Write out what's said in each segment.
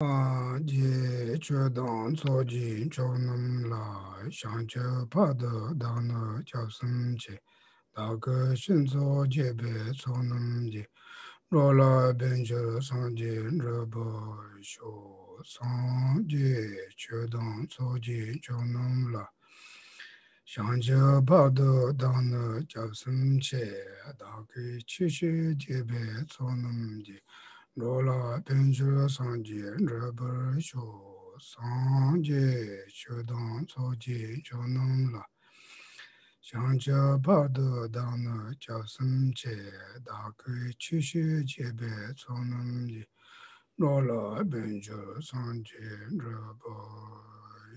Rola Benjura Sanji and Rubber Show Sanji Chodon Soji Jonumla Shanja Bada Dana Jasum Che Daki Chishi Jebe Sonumji Rola Benjura Sanji and Rubber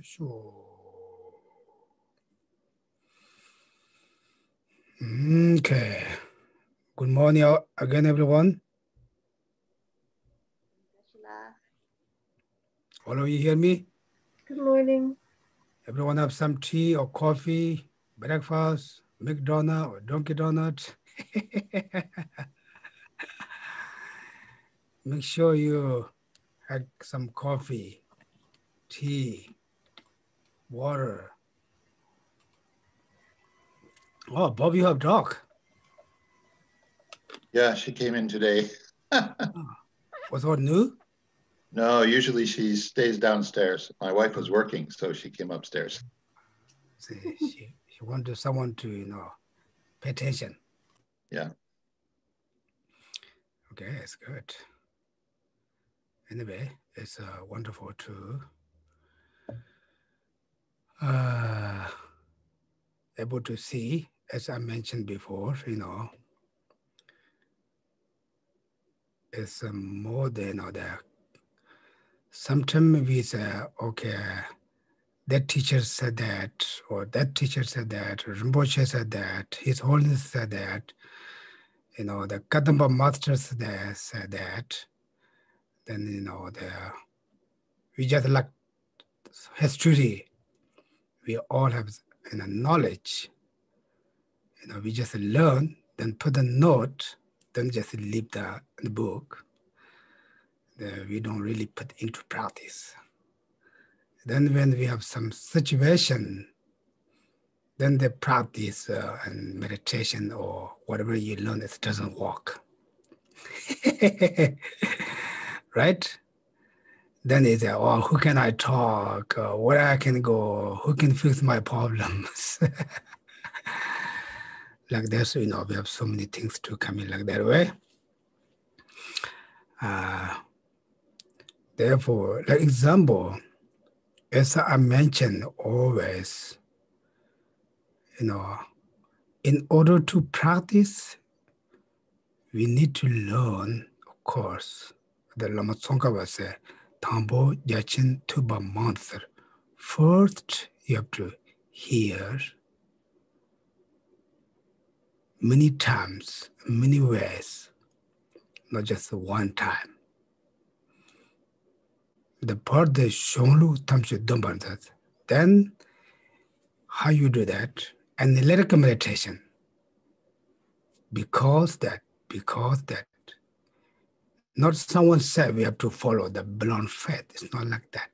Show. Okay. Good morning again, everyone. Hello, you hear me? Good morning. Everyone have some tea or coffee, breakfast, McDonald's or Dunkin' Donuts. Make sure you have some coffee, tea, water. Oh, Bob, you have dog. Yeah, she came in today. Was all new? No, usually she stays downstairs. My wife was working, so she came upstairs. See, she wanted someone to, you know, pay attention. Yeah. Okay, that's good. Anyway, it's wonderful to able to see, as I mentioned before, you know, it's more than that. Sometimes we say, okay, that teacher said that, or that teacher said that, or Rinpoche said that, His Holiness said that, you know, the Kadampa masters said that, then, you know, we just like history. We all have, you know, knowledge. You know, we just learn, then put a note, then just leave the book. We don't really put into practice. Then when we have some situation, then the practice and meditation or whatever you learn, it doesn't work. Right? Then they say, oh, who can I talk? Where I can go? Who can fix my problems? Like this, you know, we have so many things to come in like that way. Therefore, like example, as I mentioned always, you know, in order to practice, we need to learn, of course, the Lama Tsongkhapa said, Tambo Yachin Tuba Mantra. First, you have to hear many times, many ways, not just one time. The part that Shonglu Tamshu Dumban does. Then, how you do that? Analytical meditation. Because that. Not someone said we have to follow the blind faith. It's not like that.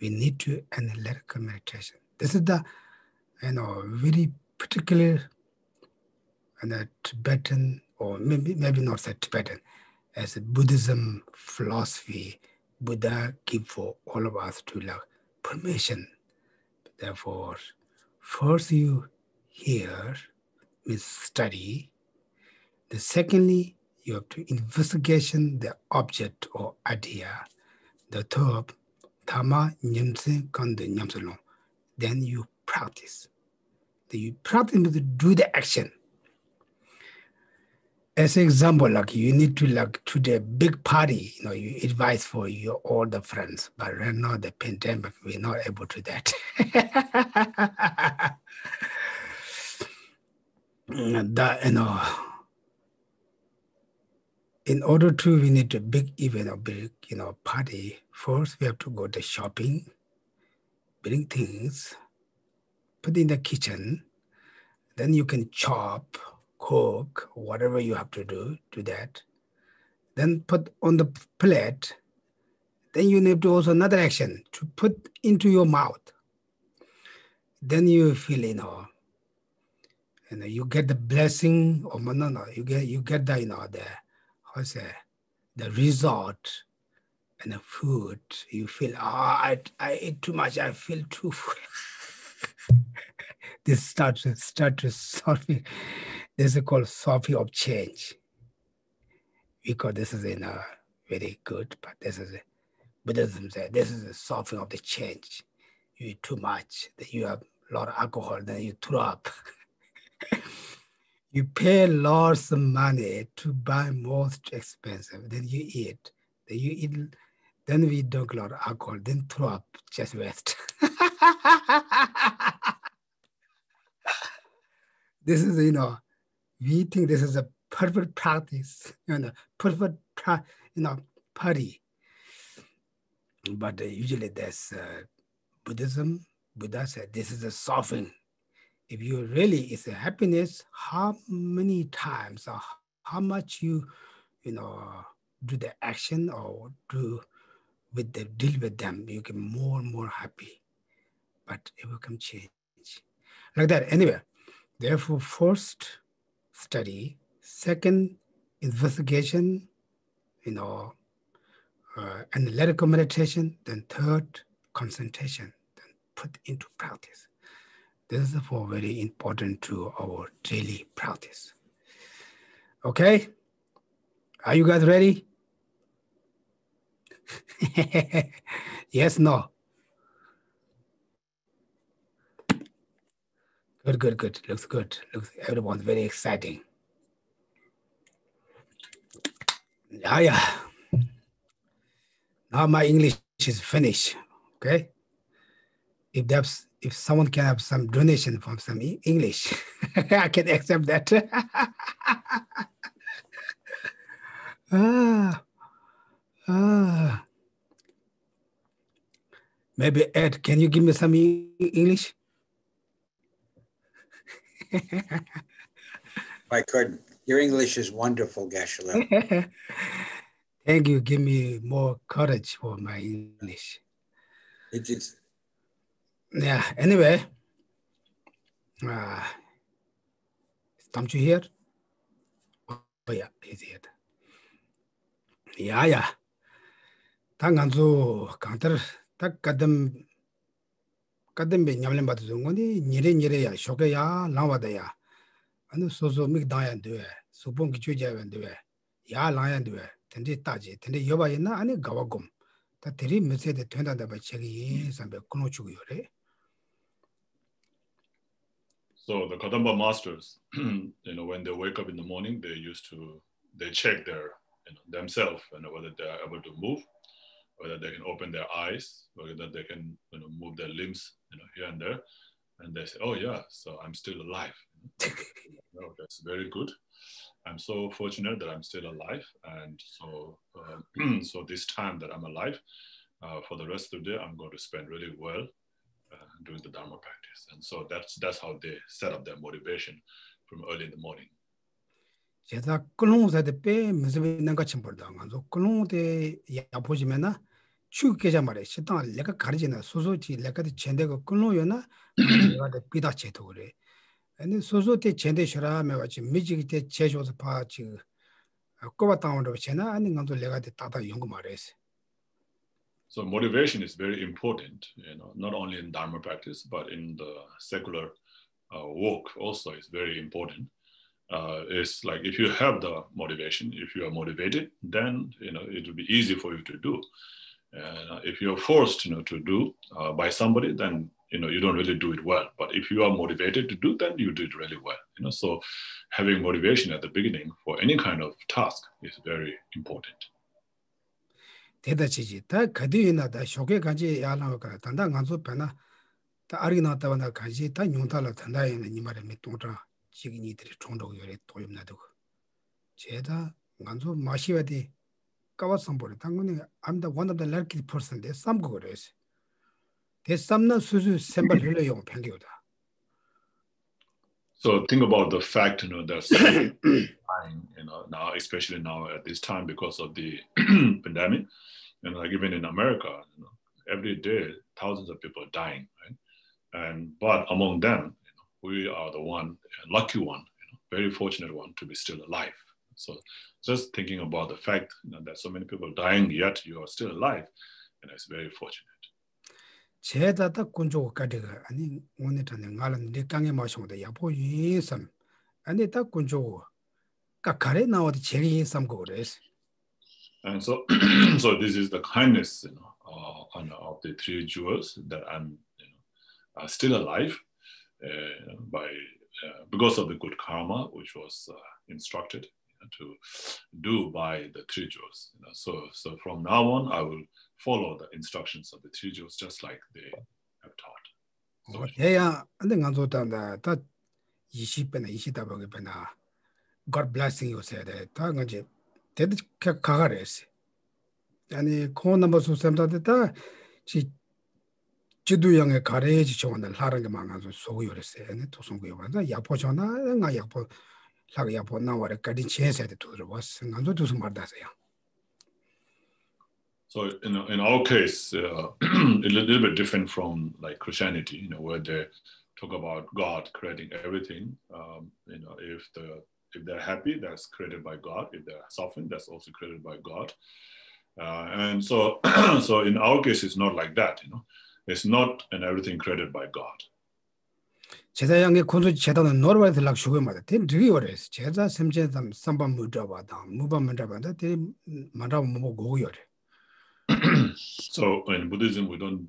We need to analytical meditation. This is the, you know, very particular, and a Tibetan, or maybe not say Tibetan, as a Buddhism philosophy. Buddha give for all of us to love permission. Therefore, first you hear, means study. Then secondly, you have to investigation the object or idea. The third, Tama Nyamse Kanda Nyamsalom. Then you practice. Then you practice to do the action. As an example, like you need to like to the big party, you know, you advise for your all the friends, but right now the pandemic, we're not able to that. That, you know, in order to, we need a big event or big, you know, party. First, we have to go to shopping, bring things, put in the kitchen, then you can chop, cook, whatever you have to do that. Then put on the plate, Then you need to also another action to put into your mouth. Then you feel, you get the blessing, or you get the, the result and the food. You feel, I ate too much, I feel too full. This starts to soften. This is called softening of change. Because this is very good, but this is Buddhism said this is a softening of the change. You eat too much, then you have a lot of alcohol, then you throw up. You pay lots of money to buy most expensive, then you eat. Then we drink a lot of alcohol, then throw up, just waste. This is, we think this is a perfect practice, party. But usually that's Buddhism. Buddha said this is a softening. If you really, it's a happiness, how many times or how much you do the action or deal with them, you get more and more happy. But it will come change. Like that, anyway. Therefore, first, study. Second, investigation, analytical meditation. Then third, concentration. Then put into practice. This is for very important to our daily practice. Okay? Are you guys ready? Yes, no? Good. Looks good. Everyone's very exciting. Yeah. Now my English is finished. Okay? If someone can have some donation from some English, I can accept that. Maybe Ed, can you give me some English? I couldn't. Your English is wonderful, Geshe-la. Thank you. Give me more courage for my English. It is. Yeah, anyway, is Tamchu here? Oh, yeah, he's here. Yeah. Tanganzu counter, tak kadam be nyamlem batuzungoni, nire ya, shoke ya, lawada ya. And so make Diane do it, Supon Kichuja and do it. Ya lion do it, Tendi Taji, Tendi Yobayana, and Gawagum. That the rim said the tender by Chegi is and the Konochu, eh? So the Kadampa masters, when they wake up in the morning, they check their themselves and whether they are able to move, whether they can open their eyes, whether they can move their limbs, here and there, and they say, "Oh yeah, so I'm still alive." No, that's very good. I'm so fortunate that I'm still alive, and so this time that I'm alive, for the rest of the day, I'm going to spend really well doing the Dharma practice. And so that's how they set up their motivation from early in the morning. And so the Chende Shara Mevachi Mijik the Church was a part of Kovatown of China and on the Legate Tata Yungumares. So motivation is very important, not only in Dharma practice, but in the secular walk also is very important. It's like if you have the motivation, if you are motivated, then it will be easy for you to do. If you're forced to do by somebody, then you don't really do it well. But if you are motivated to do, then you do it really well. So having motivation at the beginning for any kind of task is very important. I'm the one of the lucky person. There's some good is. So think about the fact, that's now, especially now at this time because of the pandemic, And like even in America, you know, every day thousands of people are dying, right? And but among them, we are the one lucky one, very fortunate one to be still alive. So just thinking about the fact that so many people are dying, yet you are still alive, and it's very fortunate. And so, this is the kindness, of the three jewels that I'm are still alive because of the good karma, which was instructed to do by the three jewels. So from now on, I will follow the instructions of the three jewels just like they have taught. So God blessing you said that. So in our case, it's a little bit different from like Christianity, where they talk about God creating everything. If they're happy, that's created by God. If they're suffering, that's also created by God. And so, so in our case, it's not like that. It's not an everything created by God. So in Buddhism, we don't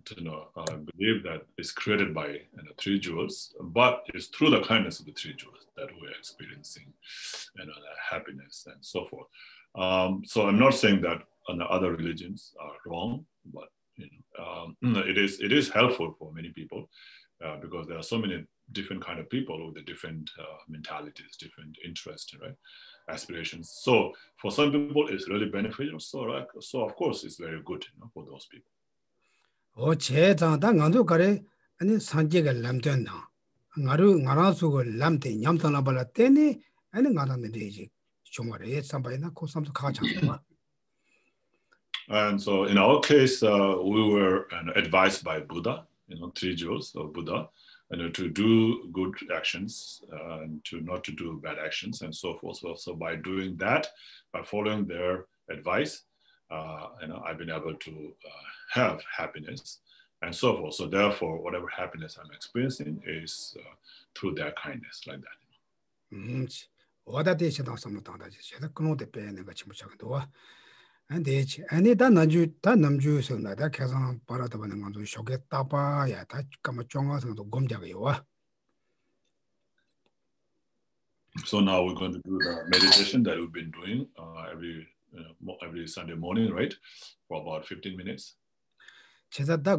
believe that it's created by three jewels, but it's through the kindness of the three jewels that we're experiencing that happiness and so forth. So I'm not saying that other religions are wrong, but it is helpful for many people because there are so many different kind of people with the different mentalities, different interests, right? Aspirations. So for some people, it's really beneficial. So, right? So of course, it's very good for those people. And so in our case, we were advised by Buddha, three jewels of Buddha, to do good actions and to not to do bad actions and so forth. So by doing that, by following their advice, I've been able to have happiness and so forth. So therefore, whatever happiness I'm experiencing is through their kindness, like that. So now we're going to do the meditation that we've been doing every Sunday morning, right? For about 15 minutes. So the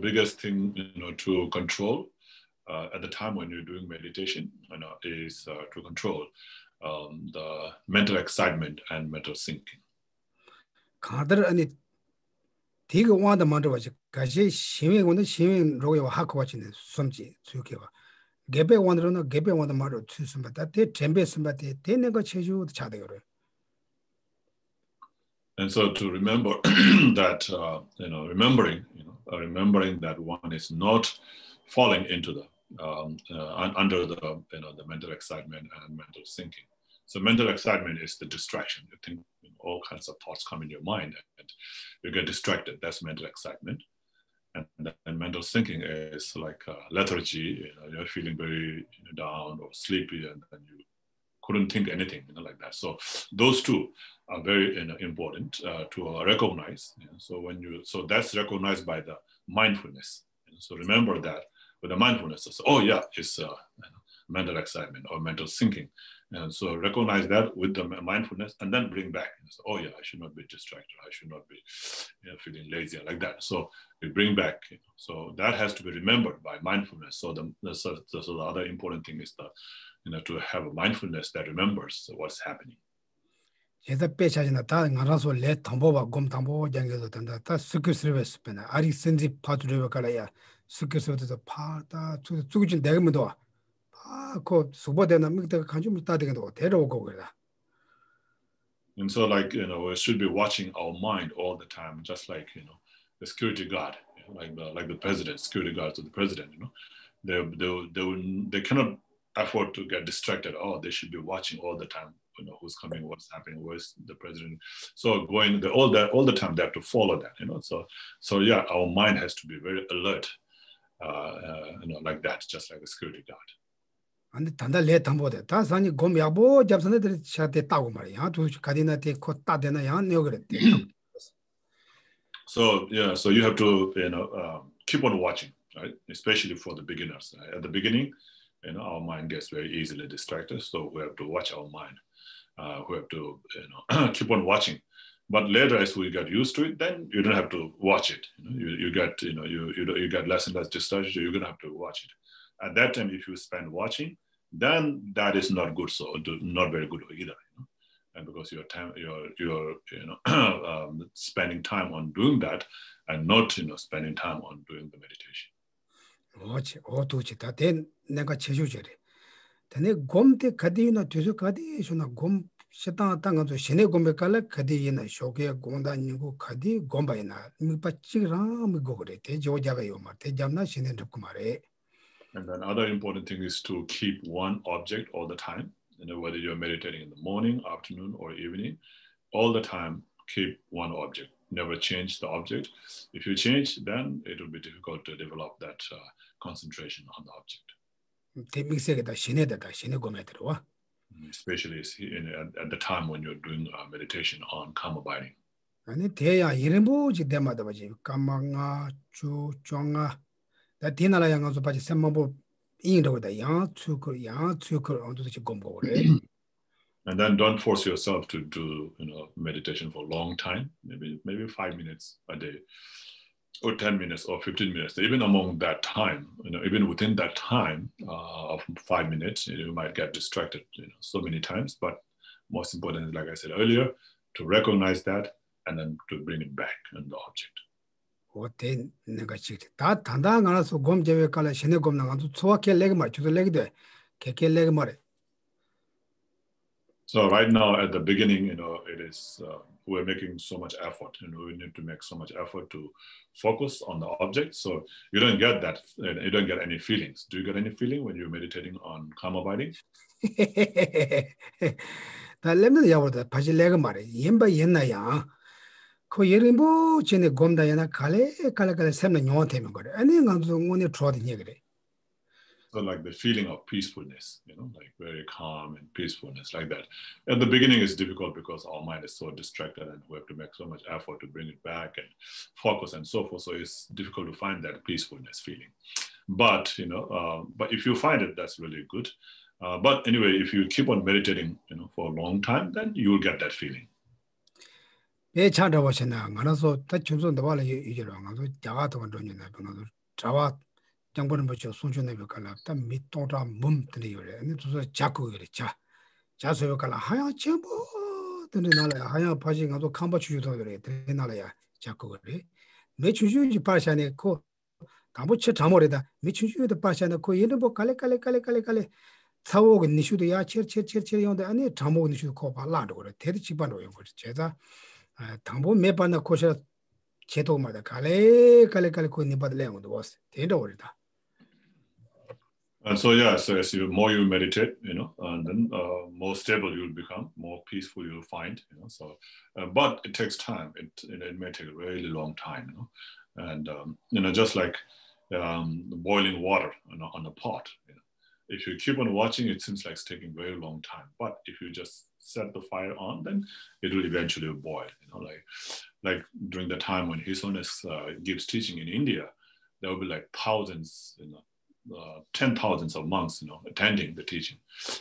biggest thing to control at the time when you're doing meditation is to control the mental excitement and mental sinking. And so to remember that, remembering that one is not falling into the, under the, the mental excitement and mental sinking. So mental excitement is the distraction. You think all kinds of thoughts come in your mind and you get distracted. That's mental excitement. And mental sinking is like lethargy, you're feeling very down or sleepy and you couldn't think anything, like that. So those two are very important to recognize. So that's recognized by the mindfulness. So remember that with the mindfulness, it's, oh yeah, it's mental excitement or mental sinking. And so recognize that with the mindfulness and then bring back. So, oh yeah, I should not be distracted. I should not be feeling lazy like that. So we bring back. So that has to be remembered by mindfulness. So the other important thing is to have a mindfulness that remembers what's happening. Yeda pecha jina ta ngaraso le thambo ba gom thambo jange zo tanda ta sukusribe spena ari senji phature kala ya sukusribe to pa ta tsugujin degme do pa ko subo de na migda kanjum ta de do de ro go. And so, like, you know, we should be watching our mind all the time, just like, you know, the security guard, you know, like the president, security guards of the president, you know, they cannot afford to get distracted. Oh, they should be watching all the time, you know, who's coming, what's happening, where's the president. So going all the time, they have to follow that, you know. So yeah, our mind has to be very alert, you know, like that, just like the security guard. And Tanda let on board it. That's only Gomiabo, Jabson, shut the Taumarian to Cadinate, Cotadena, Yogurt. So, yeah, so you have to, you know, keep on watching, right? Especially for the beginners. At the beginning, you know, our mind gets very easily distracted. So we have to watch our mind. We have to, you know, keep on watching. But later, as we get used to it, then you don't have to watch it. You know, you get less and less distracted. You're going to have to watch it. At that time, if you spend watching, then that is not good, so not very good either, you know? And because your time, you're you know spending time on doing that, and not, you know, spending time on doing the meditation. Watch Otuchita, then Naga Chejujere. Then a gomte Kadina Tuzukadi, Shuna Gom Shatan Tangan to Shene Gombekala, Kadina, Shokia, Gonda, Nugu Kadi, Gombaina, Mipachiram Gogorete, Jojavayoma, Tejamna, Shene Dukumare. And then other important thing is to keep one object all the time, you know, whether you're meditating in the morning, afternoon, or evening, all the time, keep one object, never change the object. If you change, then it will be difficult to develop that concentration on the object. Especially at the time when you're doing meditation on calm abiding. That dinner I am also by some mobile in the young took onto the Gomba. And then don't force yourself to do, you know, meditation for a long time, maybe 5 minutes a day, or 10 minutes or 15 minutes. Even among that time, you know, even within that time of 5 minutes, you might get distracted, you know, so many times. But most important, like I said earlier, to recognize that and then to bring it back and the object. Then negotiate that Tanda and also Gomjave Kala Shenegom to walk a legma to the leg there, Keke Legmore. So, right now at the beginning, you know, it is we're making so much effort, and you know, we need to make so much effort to focus on the object. So, you don't get that, you don't get any feelings. Do you get any feeling when you're meditating on calm abiding? The lemon Yavada Pajilegmare, Yimba Yenaya. Coyerimbo, Jenny Gomdayana Kale, Kalaka Semen, your time about it. And then I'm only trotting negre. So, like the feeling of peacefulness, you know, like very calm and peacefulness, like that. At the beginning, it's difficult because our mind is so distracted and we have to make so much effort to bring it back and focus and so forth. So, it's difficult to find that peacefulness feeling. But, you know, but if you find it, that's really good. But anyway, if you keep on meditating, you know, for a long time, then you will get that feeling. Chanda was an also touch on the valley, you know, Javato and Donin, Java, Jangon, which was soon to never collapse, and me taught a mum to you, and it was a chaco richa. Chasuka, higher chamber, then another higher passing out of combat you tolerate, then another chaco. Make you pass and a co. Tambucha Tamorida, make you the pass and a co. Yenabo, Kale, Tao and Nishu the Yacher, on the Annie, Tamo Nishu Copa Lad or a Terrichibano, which Chesa. Tambo Mepana Kosha Cheto Mada Kale, Kalekuni Badleon was Tedorita. And so, yeah, so as you more you meditate, you know, and then more stable you'll become, more peaceful you'll find, you know. So, but it takes time, it may take a really long time, you know. And, you know, just like boiling water on a pot, you know. If you keep on watching, it seems like it's taking a very long time. But if you just set the fire on, then it will eventually boil. You know, like during the time when His Holiness gives teaching in India, there will be like thousands, you know, 10,000s of monks, you know, attending the teaching,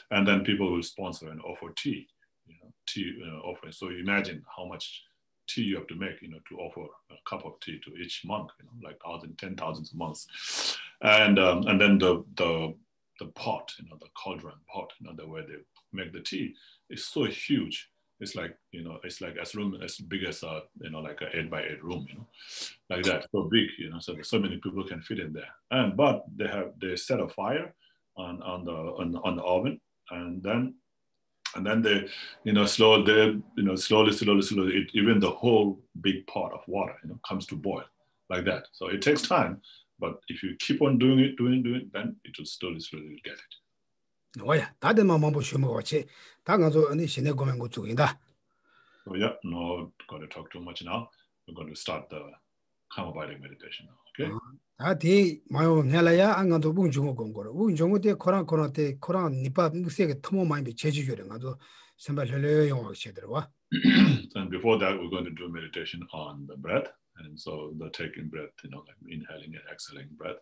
and then people will sponsor and offer tea, you know, offering. So imagine how much tea you have to make, you know, to offer a cup of tea to each monk, you know, like 10,000 monks, and then the pot, you know, the cauldron pot, you know, the way they make the tea is so huge It's like, you know, it's like as room as big as a, you know, like a 8 by 8 room, you know, like that, so big, you know, so many people can fit in there. And but they set a fire on the oven, and then they, you know, slowly, even the whole big pot of water, you know, comes to boil, like that. So it takes time, but if you keep on doing it, then it will slowly get it. So yeah, no, going to talk too much now. We're going to start the calm abiding meditation now. Okay. And before that, we're going to do meditation on the breath. And so the taking breath, you know, like inhaling and exhaling breath,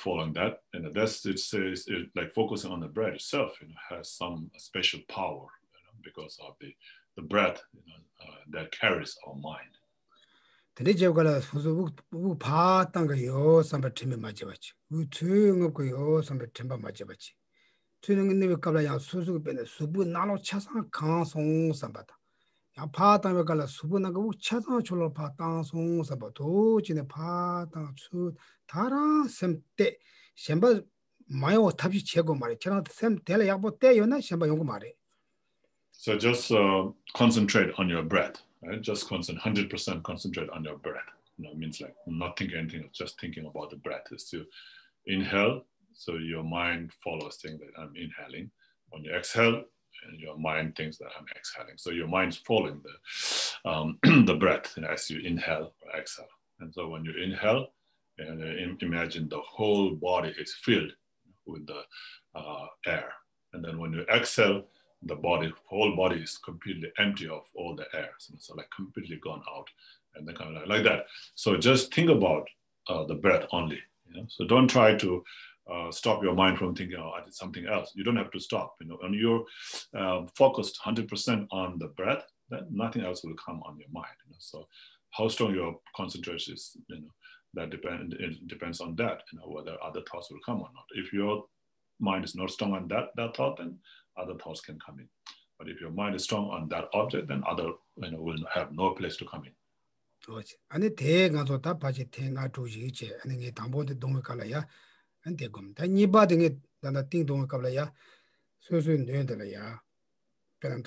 following that. And that's, it says, like focusing on the breath itself, you know, has some special power, you know, because of the breath, you know, that carries our mind. So just concentrate on your breath, right? Just 100% concentrate on your breath. You know, it means like not thinking anything, just thinking about the breath. Is to inhale, so your mind follows things that I'm inhaling. When you exhale, and your mind thinks that I'm exhaling. So your mind's following the the breath, you know, as you inhale or exhale. And so when you inhale, and imagine the whole body is filled with the air. And then when you exhale, the body, whole body is completely empty of all the air. So like completely gone out, and then kind of like that. So just think about the breath only. You know? So don't try to stop your mind from thinking, oh, I did something else. You don't have to stop, you know, when you're focused 100% on the breath, then nothing else will come on your mind, you know? So how strong your concentration is, you know, that depends on that, you know, whether other thoughts will come or not. If your mind is not strong on that thought, then other thoughts can come in. But if your mind is strong on that object, then other, you know, will have no place to come in. Okay, so now we're going to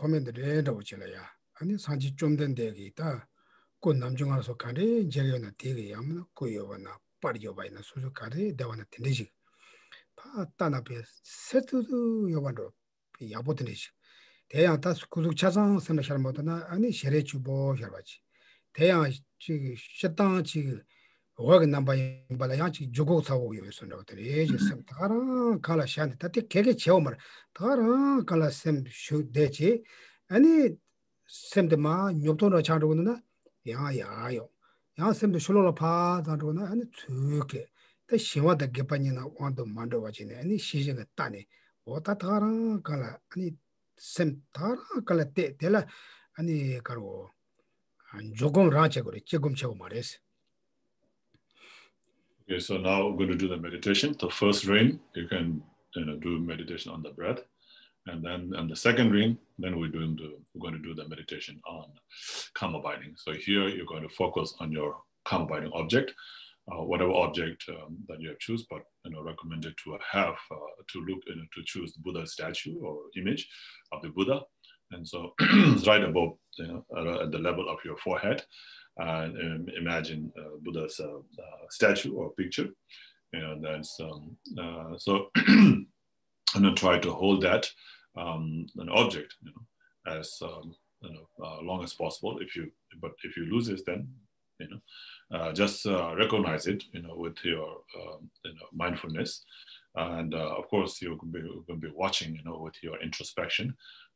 do the meditation. The first ring, you can, you know, do meditation on the breath, and then on the second ring, then we're going to do the meditation on calm abiding. So here you're going to focus on your calm abiding object, whatever object that you have choose, but, you know, recommended to have to choose the Buddha statue or image of the Buddha, and so right above, you know, at the level of your forehead. Imagine Buddha's statue or picture, you know, that's so I'm gonna try to hold that an object, you know, as you know, long as possible. If you lose it, then, you know, just recognize it, you know, with your you know, mindfulness, and of course you can be watching, you know, with your introspection,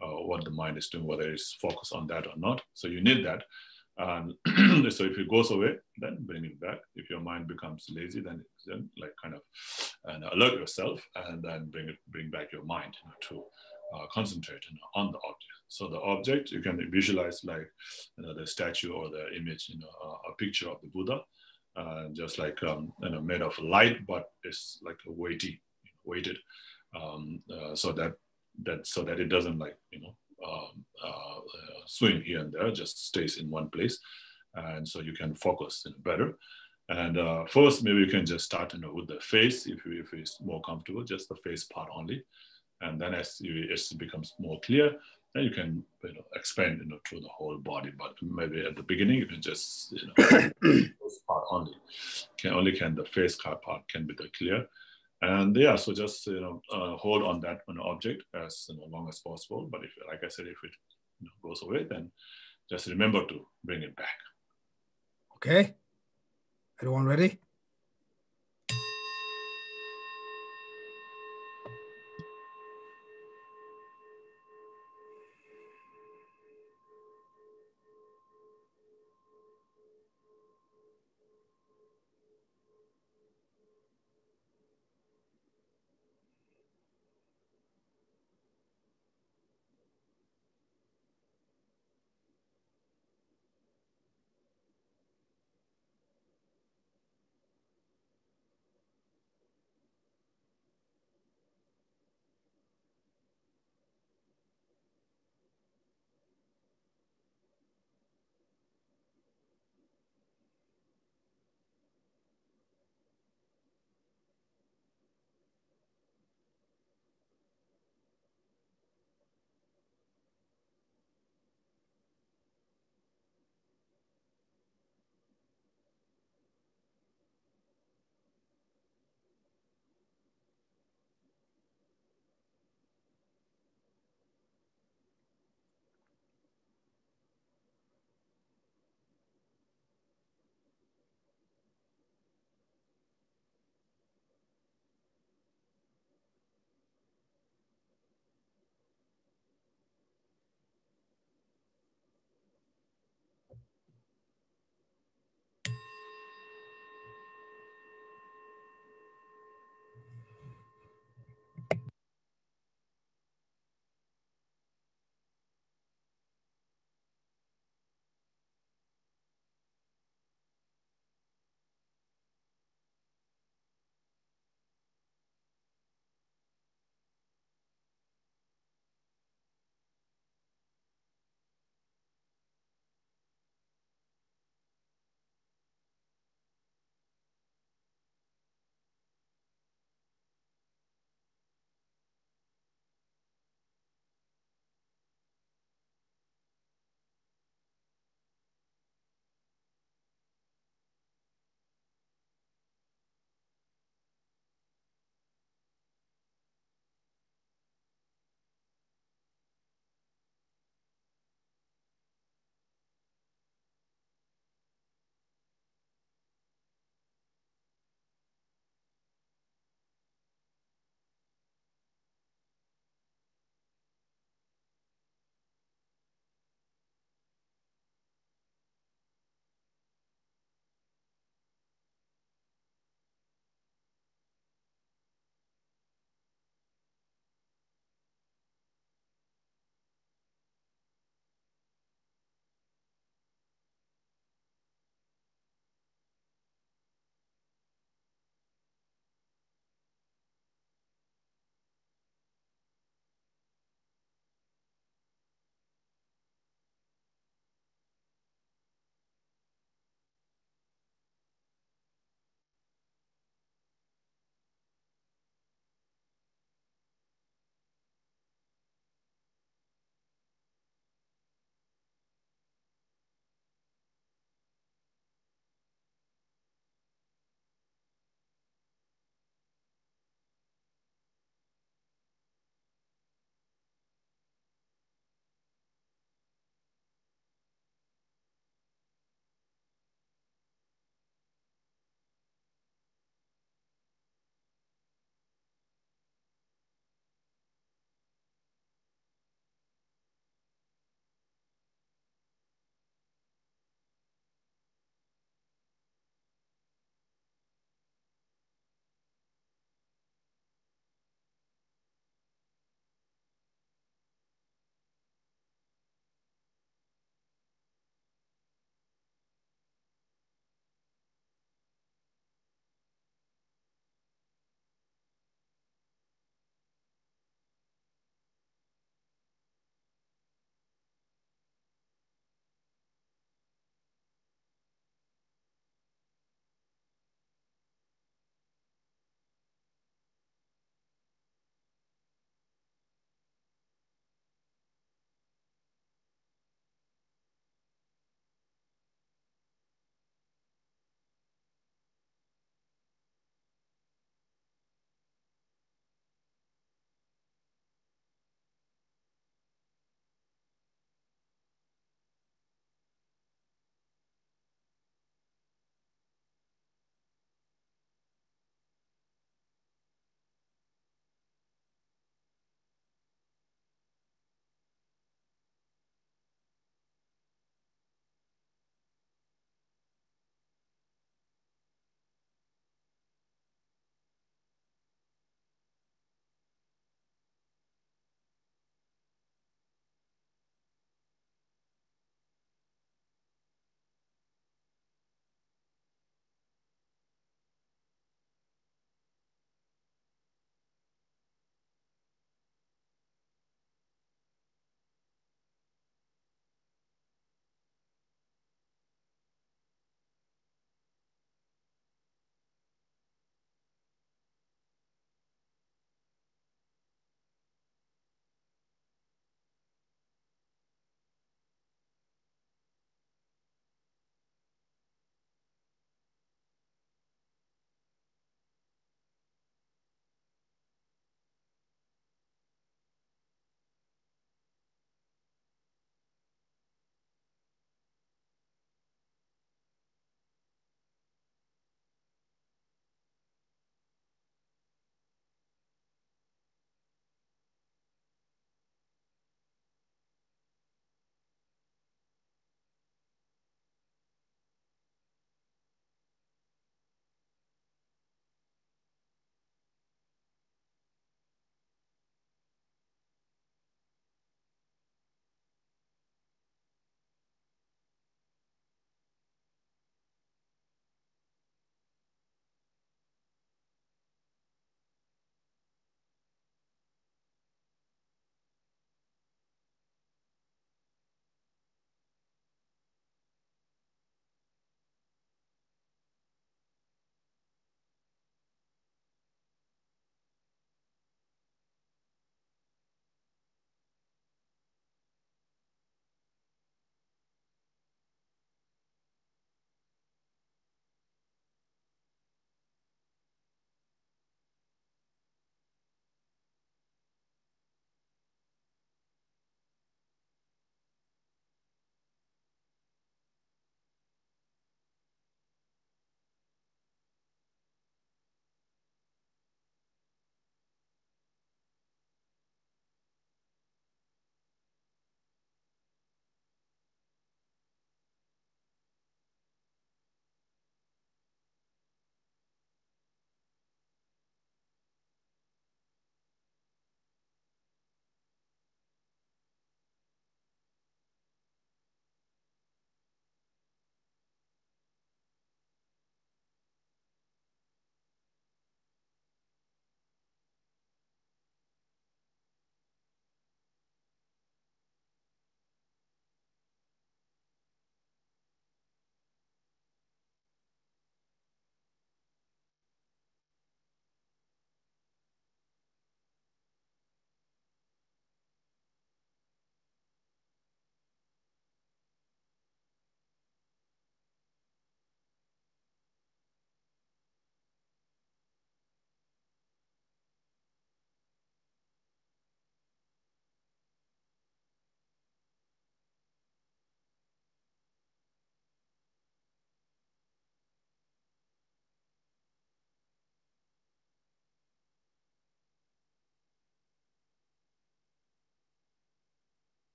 what the mind is doing, whether it's focused on that or not. So you need that. And so if it goes away, then bring it back. If your mind becomes lazy, then like kind of alert yourself, and then bring back your mind, you know, to concentrate, you know, on the object. So the object, you can visualize like, you know, the statue or the image, you know, a picture of the Buddha, just like, you know, made of light, but it's like weighted, so that it doesn't, like, you know, swing here and there, just stays in one place. And so you can focus better. And first, maybe you can just start with the face, if it's more comfortable, just the face part only. And then as it becomes more clear, then you can expand through the whole body. But maybe at the beginning, you can just part only. Only the face part can be the clear. And yeah, so just hold on that object as long as possible. But if, like I said, if it goes away, then just remember to bring it back. Okay. Everyone ready?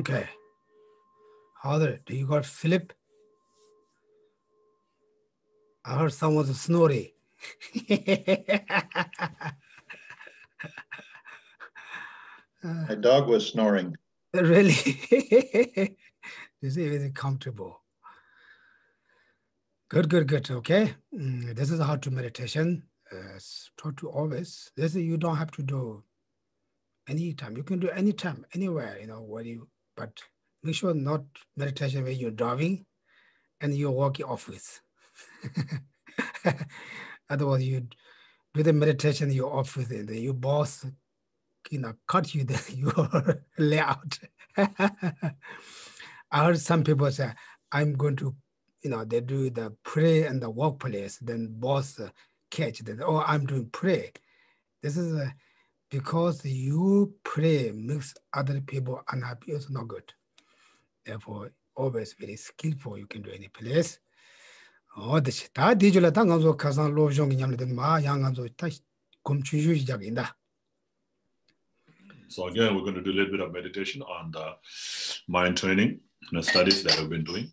Okay. Other, do you got Philip? I heard someone snoring. My dog was snoring. Really? This is comfortable. Good, good, good. Okay. This is how to meditation. It's taught to always. This is, you don't have to do anytime. You can do anytime, anywhere, you know, where you, but make sure not meditation where you're driving and you're walking off with. Otherwise, you do the meditation, you're off with it. Your boss, you know, cut you, your layout. I heard some people say, I'm going to, you know, they do the prayer and the workplace, then boss catch that, oh, I'm doing prayer. This is because you pray makes other people unhappy, it's not good. Therefore, always very skillful, you can do any place. Oh, the Shita, Dijula Tanganzo Kazan Lo Jong Yamden Ma, Yanganzo Tash, Kumchuju Jaginda. So again, we're going to do a little bit of meditation on the mind training and the studies that we've been doing.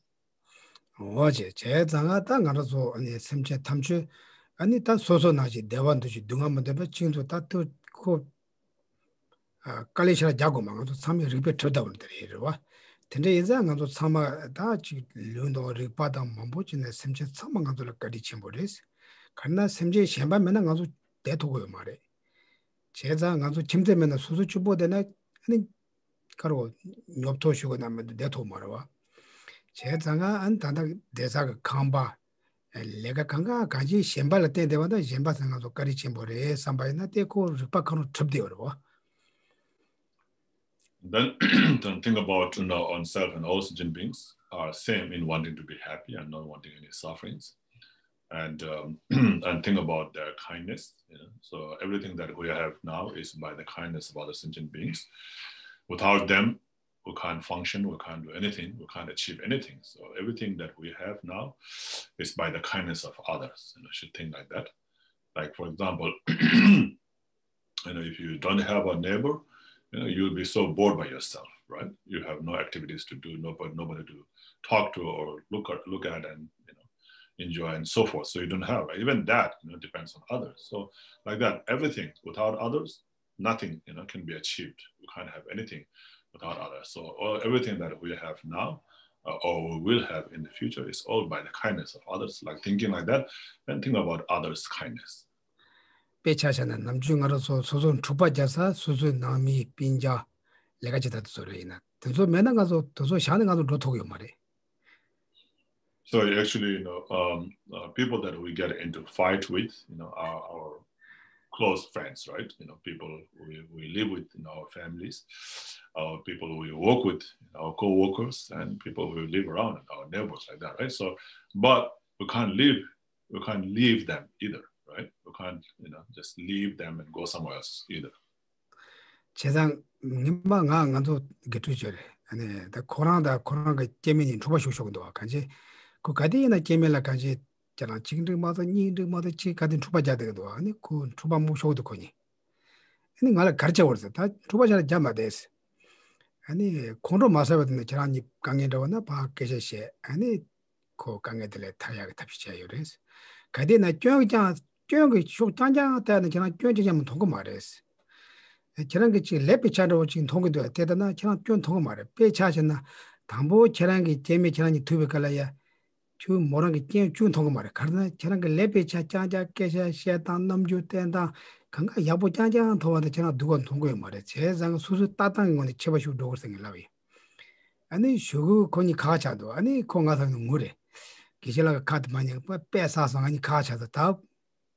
제자가 안 단다 대사가 Gomba 내가 강가 가지 셴발을 때 대와다 셴바 상가도 까리 셴보레 삼바이나 때고 르파카노 접대어로 Then think about to know on self and all sentient beings are same in wanting to be happy and not wanting any sufferings and and think about their kindness, you know? So everything that we have now is by the kindness of other sentient beings. Without them, we can't function, we can't do anything, we can't achieve anything. So everything that we have now is by the kindness of others. You know, should think like that. Like, for example, you know, if you don't have a neighbor, you know, you'll be so bored by yourself, right? You have no activities to do, nobody to talk to or look at and, you know, enjoy and so forth. So you don't have, even that, you know, depends on others. So like that, everything without others, nothing, you know, can be achieved. We can't have anything without others. So everything that we have now or we will have in the future is all by the kindness of others. Like thinking like that, and think about others' kindness. So actually, you know, people that we get into fight with, you know, are our close friends, right? You know, people we live with in our families, our people we work with, our co-workers, and people we live around, our neighbors, like that, right? So, but we can't leave them either, right? We can't, you know, just leave them and go somewhere else either. Chu Morangi Chun Tongmar, Karna, Chananga Lepe Chacha, Kesha, Shetan, Namju Tenda, Kanga Yabu Chaja, Towa, the Chana Duan Tongo Mares, and Susu Tatang on the Chebashu doors in Lavi. And then Shugu Koni Kachado, and he Kongathan Mure, Kishela Katmania, but Pesas on any Kacha the top,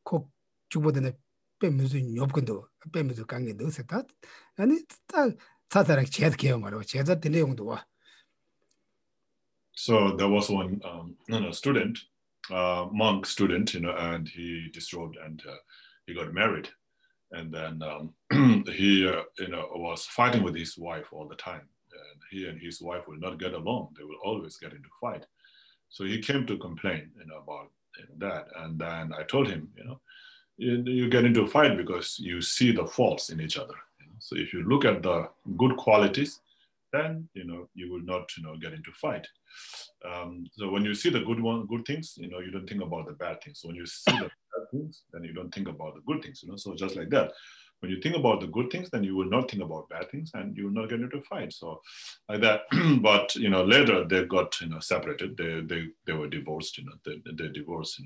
Cook Chubo than a Pemuzu Yopkundo, a Pemuzu Kangidu Setat, and it's Tatarak Chet Kemar or Chesa Teleondua. So there was one student, monk student, you know, and he disrobed and he got married. And then he, you know, was fighting with his wife all the time. And he and his wife will not get along. They will always get into fight. So he came to complain, you know, about that. And then I told him, you know, you get into a fight because you see the faults in each other. You know? So if you look at the good qualities then you will not get into fight. So when you see the good things, you don't think about the bad things. So when you see the bad things, then you don't think about the good things. So just like that, when you think about the good things, then you will not think about bad things, and you will not get into fights. So like that. But later they got separated. They were divorced. They divorced.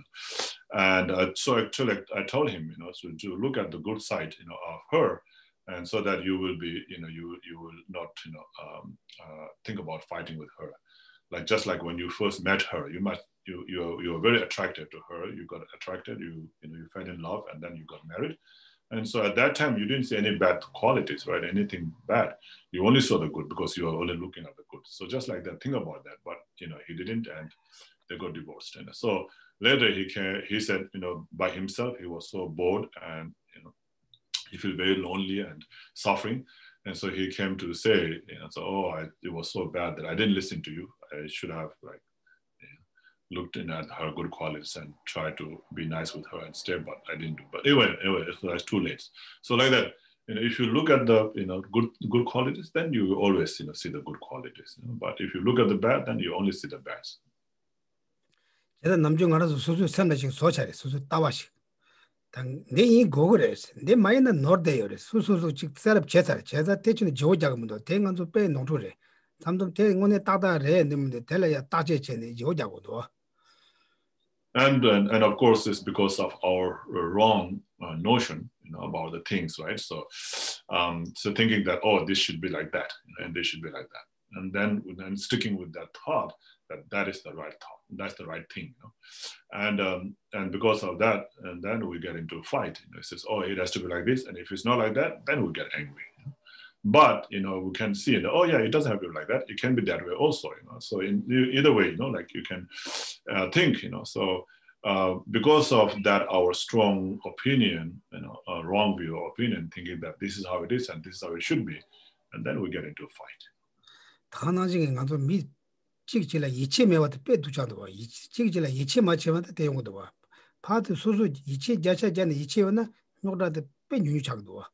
And so actually I told him so to look at the good side of her. And so that you will be, you will not, think about fighting with her. Like just like when you first met her, you were very attracted to her. You got attracted, you fell in love, and then you got married. And so at that time, you didn't see any bad qualities, right? Anything bad. You only saw the good because you were only looking at the good. So just like that, think about that. But he didn't, and they got divorced. And so later he said, by himself, he was so bored and he felt very lonely and suffering. And so he came to say, so, oh, it was so bad that I didn't listen to you. I should have looked in at her good qualities and tried to be nice with her and stay, but I didn't do. But anyway, it was too late. So like that, if you look at the good qualities, then you always see the good qualities. But if you look at the bad, then you only see the bads. They gogres, they mind the Nordayers, Susu Chick Sarap Chesar, Chesa teaching Jojamundo, Tangan to pay Nordure. Sometimes telling only Tata Re and the Telea Tajich and Jojamudo. And of course, it's because of our wrong notion about the things, right? So, so thinking that, oh, this should be like that, and this should be like that. And then sticking with that thought, that is the right thought. That's the right thing, and because of that, and then we get into a fight. It says, oh, it has to be like this, and if it's not like that, then we get angry. But we can see, oh yeah, it doesn't have to be like that. It can be that way also. So in either way, like you can think, So because of that, our strong opinion, a wrong view of opinion, thinking that this is how it is and this is how it should be, and then we get into a fight. Chigila Yichi Mewat Petuchadwa, Chigila Yichi Machimata Teodova. Part of Suzu Yichi Jacha Jan Yichiwana, not that the Penuchadua.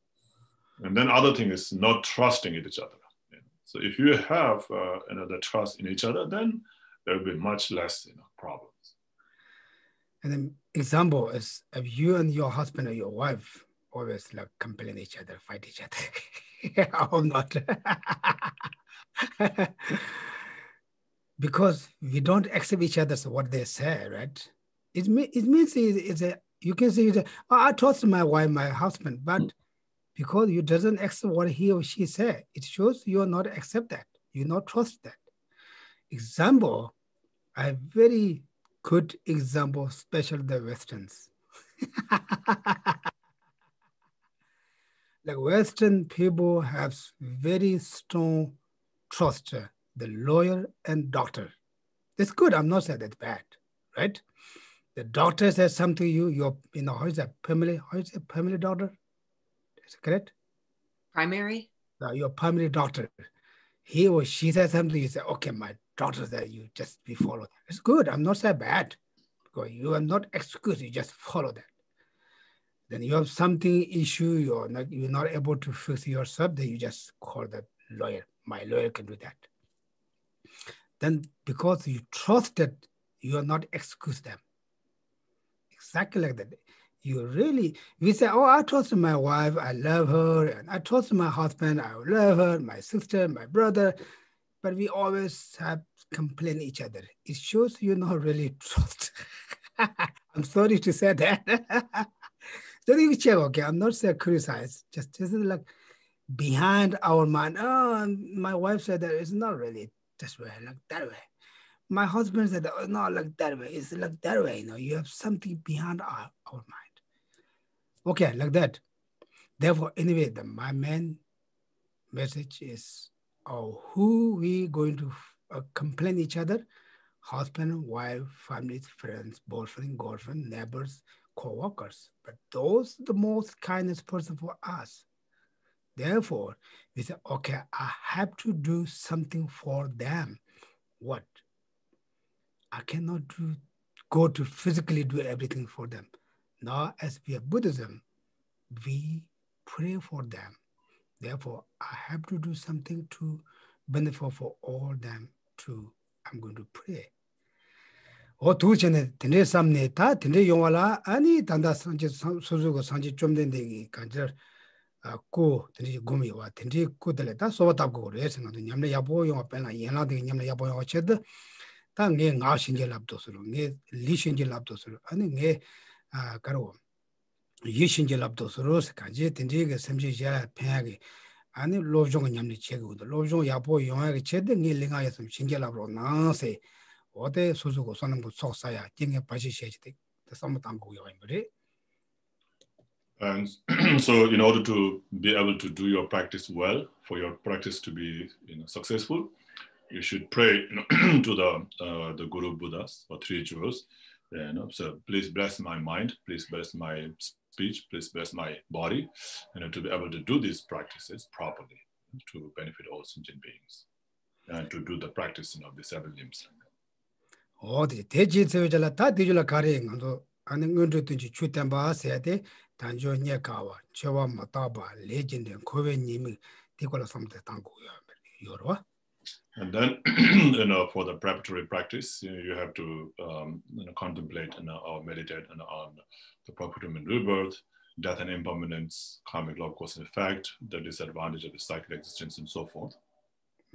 And then other thing is not trusting each other. So if you have another trust in each other, then there will be much less problems. And an example is if you and your husband or your wife always like complain each other, fight each other. I hope not. Because we don't accept each other, so what they say, right? It means it's a, you can say, oh, I trust my wife, my husband, but because you doesn't accept what he or she said, it shows you're not accept that, you not trust that. Example, a very good example, especially the Westerns. Like Western people have very strong trust. The lawyer and doctor. That's good, I'm not saying that's bad, right? The doctor says something to you, you're, how is that, primary doctor? Is it correct? Primary? No, your primary doctor. He or she says something, you say, okay, my doctor said you just be followed. It's good, I'm not saying bad. Because you are not excused, you just follow that. Then you have something issue, you're not able to fix yourself, then you just call the lawyer. My lawyer can do that. Then because you trust that, you are not excuse them. Exactly like that. You really, we say, oh, I trust my wife, I love her, and I trust my husband, I love her, my sister, my brother, but we always have complain each other. It shows you not really trust. I'm sorry to say that. So you check, okay, I'm not saying criticize, just this is like behind our mind, oh, my wife said that it's not really this way, like that way. My husband said, oh, no, like that way. It's like that way, you have something behind our mind. Okay, like that. Therefore, anyway, my main message is, oh, who we going to complain each other? Husband, wife, family, friends, boyfriend, girlfriend, neighbors, co-workers. But those the most kindest person for us. Therefore, we say, okay, I have to do something for them. What? I cannot go to physically do everything for them. Now, as we are Buddhism, we pray for them. Therefore, I have to do something to beneficial for all them to, I'm going to pray. O tu chene tene samne ta tene yongala ani tanda sanji suzugo sanji chomdendengi kanjar ko tene gomi wa tene ko dele ta sovata go re sangadu nyamne yabo yong apena yena de nyamne yabo yong ched ta nge nga shinje lapto suru nge li shinje lapto suru ani nge karo yi shinje lapto suru kanji tene ge samji ja phage ani lobjong nyamne chegu do lobjong yabo yong ched nge linga yasam shinje lapro na se 어때 소소고 사는 거 속사야 땡에 빠지셔야지 And so in order to be able to do your practice well, for your practice to be successful, you should pray to the Guru Buddhas or three jewels. So please bless my mind, please bless my speech, please bless my body, to be able to do these practices properly to benefit all sentient beings and to do the practicing of the seven limbs. Oh, the Teji Sevilla Tadilla carrying on the Undrutinji Chutamba Sede, Tanjo Nyakawa, Chewa Mataba, legend and Koven Nimi, Ticola from the Tango Yorwa. And then, for the preparatory practice, you have to contemplate or meditate on the property and rebirth, death and impermanence, karmic law, cause and effect, the disadvantage of the cyclic existence, and so forth.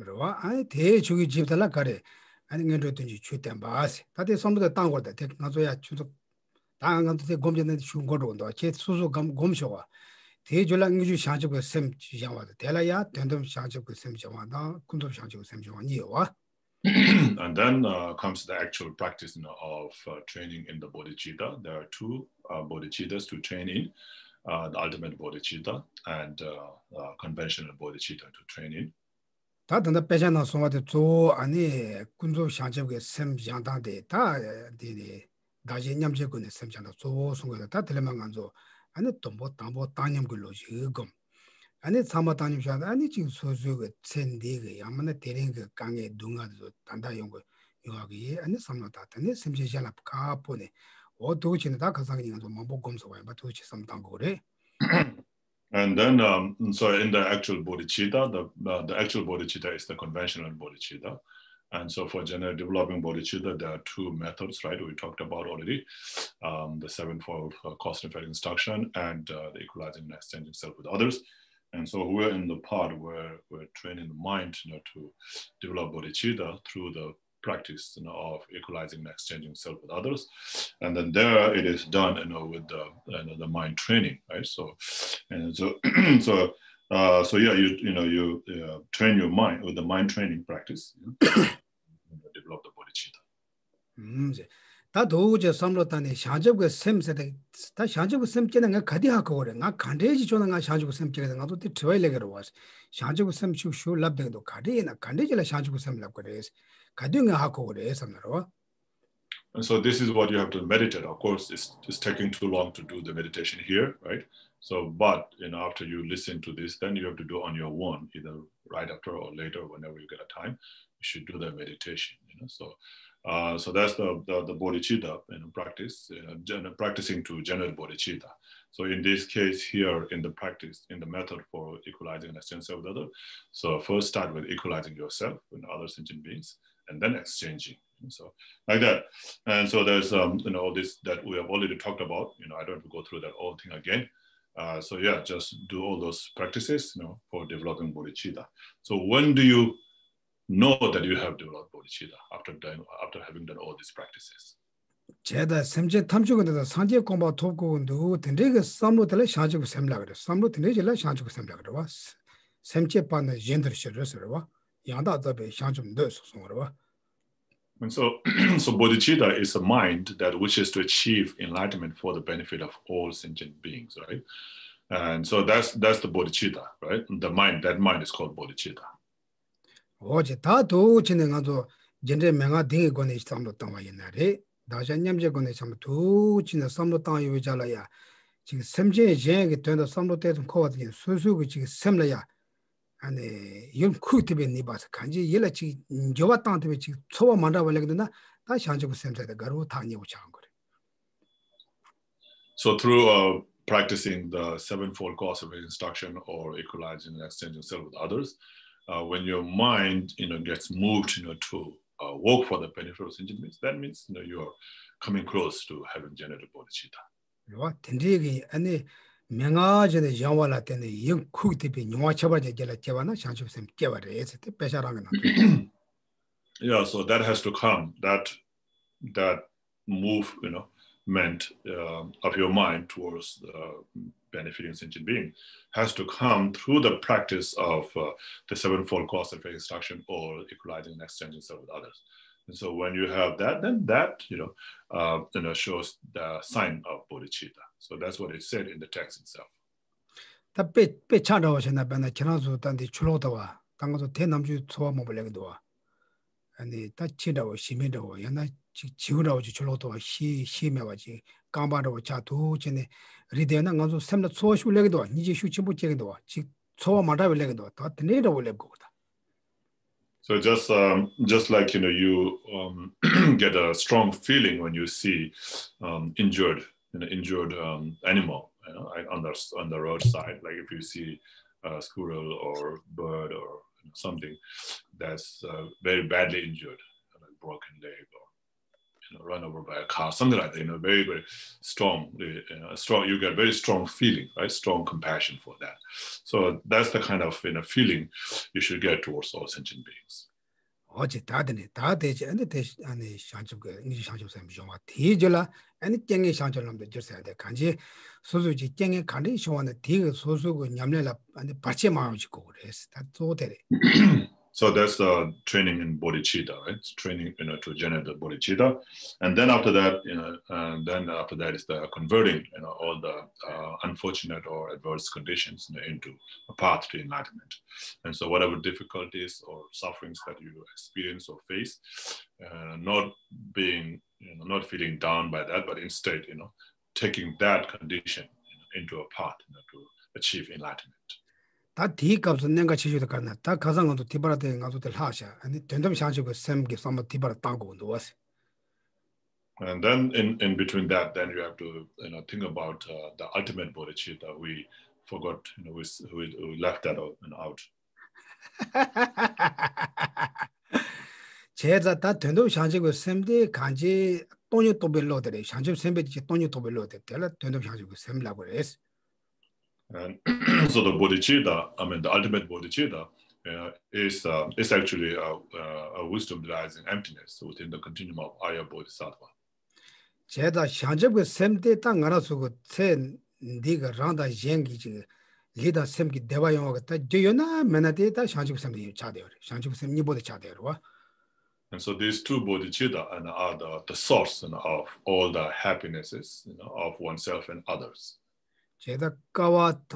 I teach you give the lacare. And you to shoot them bass. That is some of the tongue or the technozoya chuto tongue to the Gomjan and Shungodon, or Chet Suzu Gomshoa. Tejula Niju Shanjo with Sem Jawa, Telaya, Tendum Shanjo with Sem Jawana, Kundum Shanjo with Sem Jawan. And then comes the actual practice of training in the bodhicitta. There are two bodhicittas to train in the ultimate bodhicitta and conventional bodhicitta to train in. The patient of some of the two and a Kunzo Shanjab with Sem Jantan de Ta de Dajinam Jacob and Sem Jana, so some of the Tatelemanganzo, and the Tombo Tambo Tanyam Gulogum. And it's Samatanyam Shan, and it's Suzu with Sendigi, Amana Tering Kange Dunga Tanda Yongo, Yogi, and the Samata, and the Sem Janap Carpone, or to which in the Dakasang and the Mambo comes away, but which is some Tangore. And then, so in the actual bodhicitta, the actual bodhicitta is the conventional bodhicitta. And so for general developing bodhicitta, there are two methods, right? We talked about already, the sevenfold cause and effect instruction and the equalizing and exchanging self with others. And so we're in the part where we're training the mind to develop bodhicitta through the practice of equalizing and exchanging self with others, and then there it is done with the mind training, right? So and so so yeah, you train your mind with the mind training practice, develop the bodhicitta. That doja samlotane shanjabga sem sede ta shanjabga sem chenanga kadiha kore nga kandeji chonanga shanjabga sem chenanga to the twailegger was shanjabga sem shu shu labde do kadi na kandeji la shanjabga sem labkore kadinga hakore samro. And so this is what you have to meditate. Of course, it's taking too long to do the meditation here, right? So but after you listen to this, then you have to do on your own, either right after or later, whenever you get a time, you should do the meditation. So that's the bodhicitta practice, practicing to generate bodhicitta. So in this case here, in the practice, in the method for equalizing and exchanging self with others, so first start with equalizing yourself with other sentient beings, and then exchanging. So like that. And so there's this that we have already talked about. I don't have to go through that whole thing again. So yeah, just do all those practices, for developing bodhicitta. So when do you know that you have developed bodhicitta after having done all these practices? Cheda semje tamchugo da sanje komba thopgo ndu tendege samlo tele shanjug semlagre samlo tendege la shanjug semlagre was semche pan gender shirwa yanda da be shanjum do songorwa. And so bodhicitta is a mind that wishes to achieve enlightenment for the benefit of all sentient beings, right? And so that's the bodhicitta, right? The mind, that mind is called bodhicitta. So through practicing the sevenfold cause of instruction or equalizing and exchanging self with others, when your mind, gets moved, to work for the benefit of sentient beings, that means, you are coming close to having generated bodhicitta. Yeah, so that has to come, that move, of your mind towards benefiting sentient being has to come through the practice of the sevenfold cause and effect instruction, or equalizing and exchanging self with others. And so when you have that, then that shows the sign of bodhicitta. So that's what it said in the text itself. So just like you get a strong feeling when you see injured animal on the roadside, like if you see a squirrel or bird or something that's very badly injured, like broken leg or run over by a car, something like that, very, very strong, you get very strong feeling, right? Strong compassion for that. So that's the kind of, feeling you should get towards all sentient beings. So that's the training in bodhicitta, right? It's training, to generate the bodhicitta, and then after that, is the converting, all the unfortunate or adverse conditions into a path to enlightenment. And so, whatever difficulties or sufferings that you experience or face, not feeling down by that, but instead, taking that condition into a path to achieve enlightenment. And then in between that, then you have to think about the ultimate bodhicitta. We forgot, we left that out. And so the bodhicitta, the ultimate bodhicitta, is actually a wisdom that lies in emptiness within the continuum of arya bodhisattva. And so these two bodhicitta are the source of all the happinesses of oneself and others. So it is said that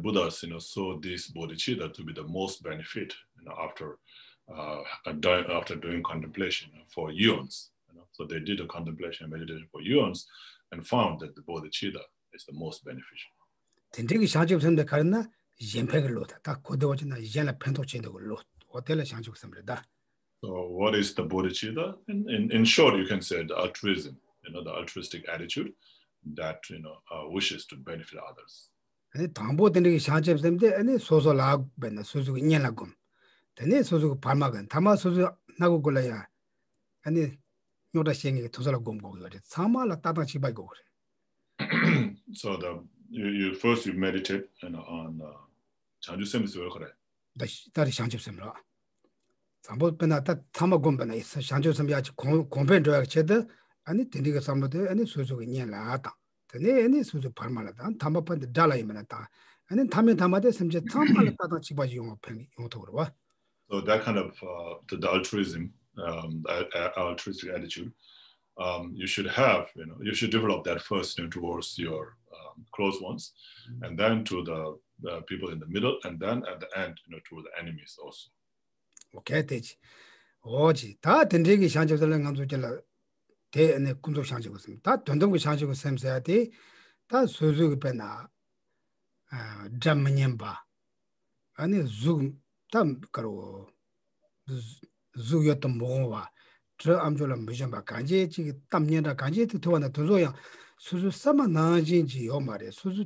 Buddhas, saw this bodhicitta to be the most benefit, after doing contemplation for eons. So they did a contemplation and meditation for eons, and found that the bodhicitta is the most beneficial. So what is the bodhicitta? In short, you can say the altruism, the altruistic attitude that wishes to benefit others. So you first meditate on so that kind of the altruism. Altruistic attitude, you should have, you should develop that first towards your close ones, and then to the people in the middle, and then at the end, to the enemies also. Okay, 아니 zoom tam karo zoo yotam mowa tra amjola mjamba kanje chi tamnyenda kanje tuwana tuzoya suzu samana jinji yomare suzu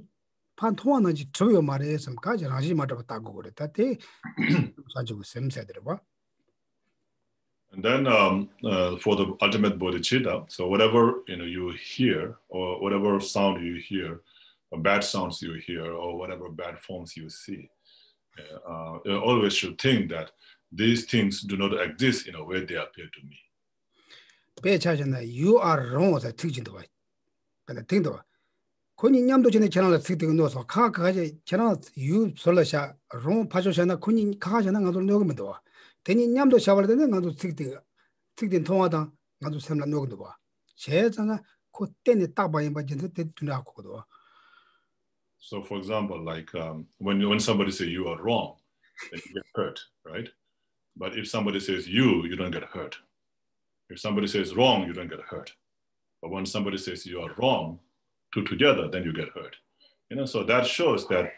pantwana ji tuyo mare sam kaja raji mata tagore tate sanju sem saderwa. And then for the ultimate bodhicitta, so whatever you hear, or whatever sound you hear, or bad sounds you hear, or whatever bad forms you see, you always should think that these things do not exist in a way they appear to me. You are wrong. Teni nyamdo shawal dene ngadu tikting thongada ngadu semla nogdwa chezana ko teni taba yimba jente tuna kodo. So for example, like when somebody says you are wrong, then you get hurt, right? But if somebody says you don't get hurt. If somebody says wrong, you don't get hurt. But when somebody says you are wrong, two together, then you get hurt. So that shows that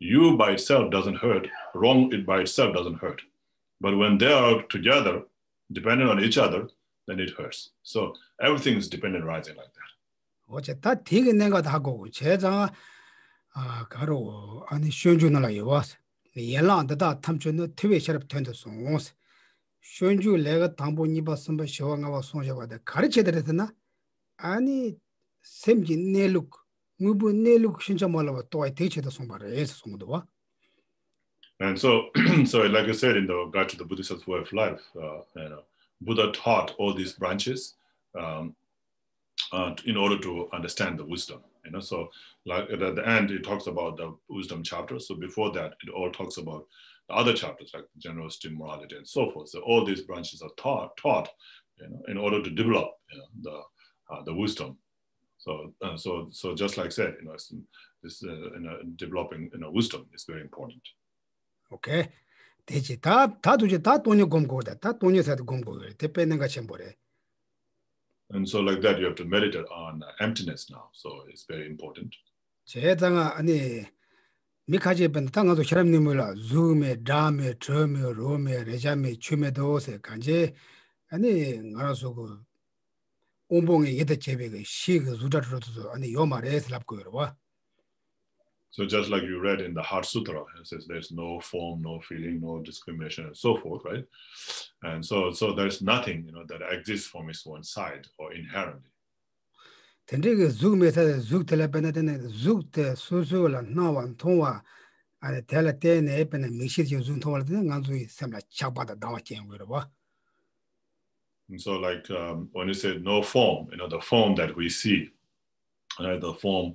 you by itself doesn't hurt, wrong it by itself doesn't hurt. But when they are together, dependent on each other, then it hurts. So everything is dependent rising like that. And so, like I said in the Guide to the Buddhist Way of Life, Buddha taught all these branches in order to understand the wisdom. So like at the end, it talks about the wisdom chapter. So before that, it all talks about the other chapters like generosity, morality, and so forth. So all these branches are taught in order to develop the wisdom. So, so just like I said, this developing wisdom is very important. Okay, and so like that you have to meditate on emptiness now, so it's very important. So just like you read in the Heart Sutra, it says there's no form, no feeling, no discrimination, and so forth, right? And so there's nothing, that exists from its own side or inherently. And so like when you say no form, the form that we see, right? The form,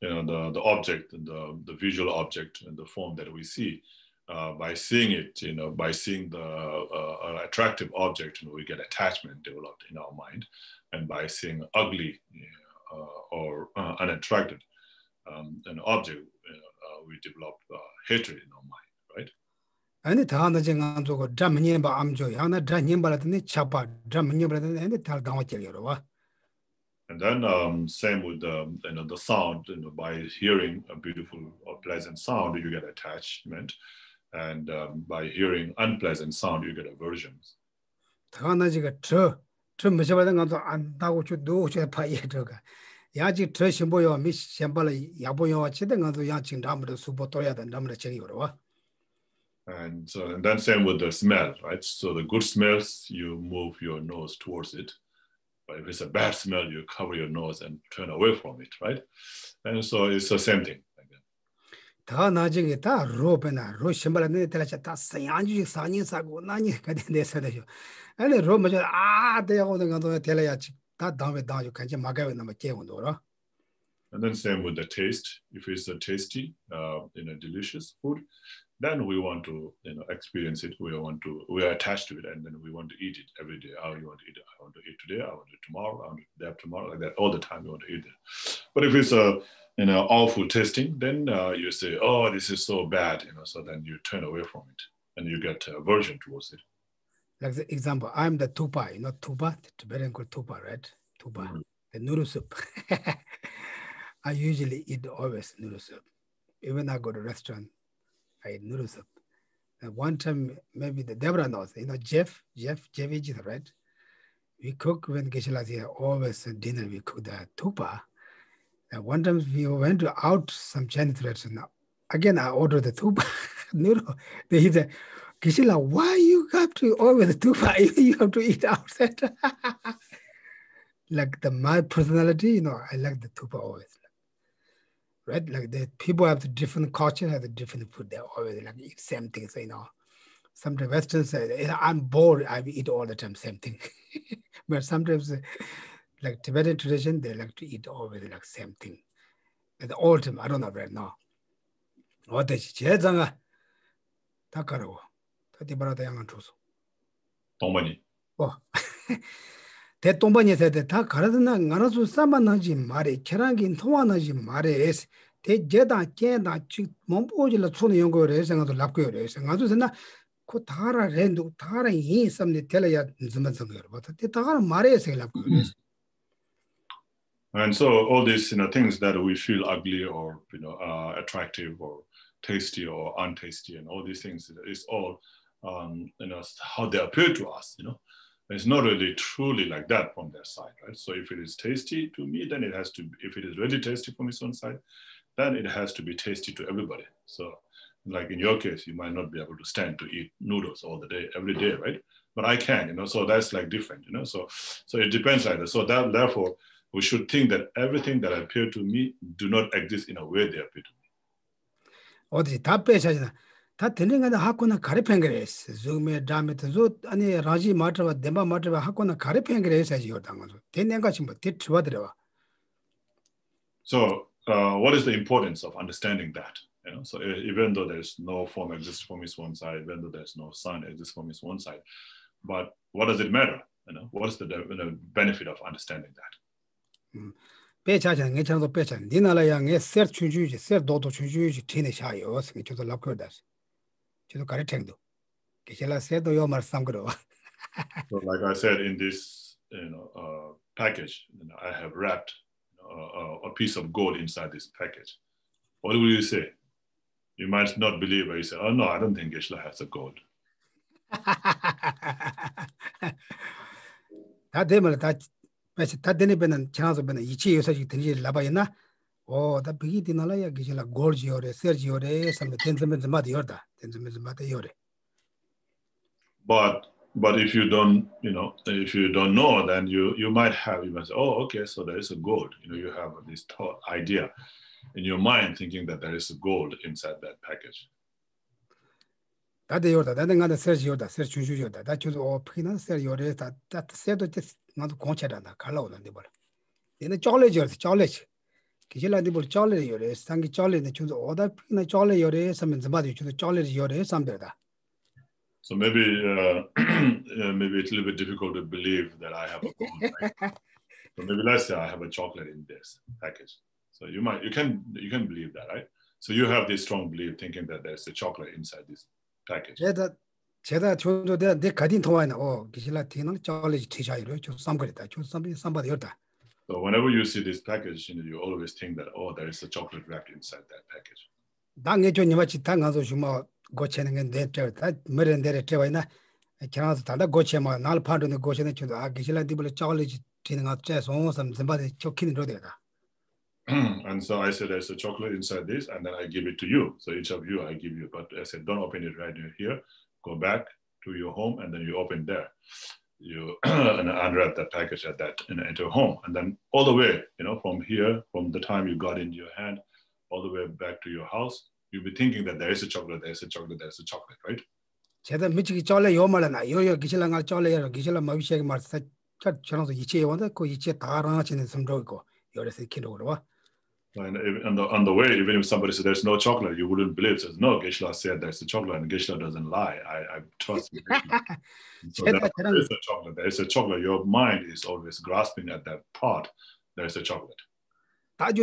the object, the visual object, and the form that we see, by seeing it, by seeing the attractive object, we get attachment developed in our mind, and by seeing ugly or unattractive an object, we develop hatred in our mind, right? And then same with the, the sound, by hearing a beautiful or pleasant sound, you get attachment. And by hearing unpleasant sound, you get aversions. And so, and then same with the smell, right? So the good smells, you move your nose towards it. But if it's a bad smell, you cover your nose and turn away from it, right? And so it's the same thing again. And then same with the taste. If it's a tasty, delicious food, then we want to, experience it. We are attached to it, and then we want to eat it every day. Oh, you want to eat it. I want to eat today. I want to eat tomorrow. I want to eat that tomorrow. Like that, all the time you want to eat it. But if it's a, awful tasting, then you say, oh, this is so bad, So then you turn away from it, and you get aversion towards it. Like the example, I'm the tupa, tupa, the Tibetan called tupa, right? Tupa, the noodle soup. I usually eat always noodle soup, even I go to restaurant. I noodle soup. One time, maybe the Deborah knows, you know, Jeff, right? We cook when Geshe-la's here, always at dinner, we cook the thupa. And one time we went out some Chinese restaurant. Again, I ordered the thupa. No. He said, Geshe-la, why you have to always thupa? You have to eat outside. Like my personality, you know, I like the thupa always. Right? Like the people have the different culture, have the different food. They always like eat same things, you know. Sometimes Western say, I'm bored, I eat all the time same thing. But sometimes like Tibetan tradition, they like to eat always like same thing. At the old time, I don't know right now. Oh. That Tombanya said the Takaradana Narazu Samanaji Mari, Kerangin Tuanaji Mari is Te Jeda Chena Chit Mompojila Tsuniongo race and the Laku race and Azuzana Kotara Rendu Tara in some Nitelia Zumansangur, but the Tara Mari is a Laku. And so all these, you know, things that we feel ugly or, you know, attractive or tasty or untasty and all these things is all, you know, how they appear to us, you know. It's not really truly like that from their side, right? So if it is tasty to me, then it has to, if it is really tasty from its own side, then it has to be tasty to everybody. So like in your case, you might not be able to stand to eat noodles all the day, every day, right? But I can, you know, so that's like different, you know, so it depends like that. So that therefore, we should think that everything that appear to me do not exist in a way they appear to me. Telling and Hakuna Caripangres, Zume Damitazut, and Raji Matra, Dema Matra, Hakuna Caripangres as your Dango. Tenangachimba, Tit, whatever. So, what is the importance of understanding that? You know, so, even though there's no form exists from its one side, even though there's no sun exists from its one side, but what does it matter? You know, what's the benefit of understanding that? Pechachan, each other pechan, Dinala Yang, a search to you, a daughter to you, Tinish High, or which is the Lakodas. So like I said, in this, you know, package, you know, I have wrapped a piece of gold inside this package. What will you say? You might not believe it. You say, oh no, I don't think Geshe-la has a gold. Oh, that big in Alaya Gisela Gorgiore, Sergiore, some Tenzin Madiorda, Tenzin Madiore. But if you don't, you know, if you don't know, then you might have, you might say, oh, okay, so there is a gold. You know, you have this thought idea in your mind thinking that there is a gold inside that package. That the order, that another Sergioda, Sergioda, that you all Pina Sergiore, that said it is not considered under Kalon and the Ball. In the college. So maybe maybe it's a little bit difficult to believe that I have a gold package. So maybe let's say I have a chocolate in this package. So you can believe that, right? So you have this strong belief thinking that there's a chocolate inside this package. So whenever you see this package, you know, you always think that, oh, there is a chocolate wrapped inside that package. And so I said, there's a chocolate inside this, and then I give it to you. So each of you, I give you. But I said, don't open it right here. Go back to your home, and then you open there. You unwrap that package at that and enter home, and then all the way, you know, from here, from the time you got in your hand, all the way back to your house, you'll be thinking that there is a chocolate, there is a chocolate, there is a chocolate, right? And on the way, even if somebody says there's no chocolate, you wouldn't believe. Says no, Geshe-la said there's a chocolate, and Geshe-la doesn't lie. I trust you. So there's a chocolate. There's a chocolate. Your mind is always grasping at that part. There's a chocolate. And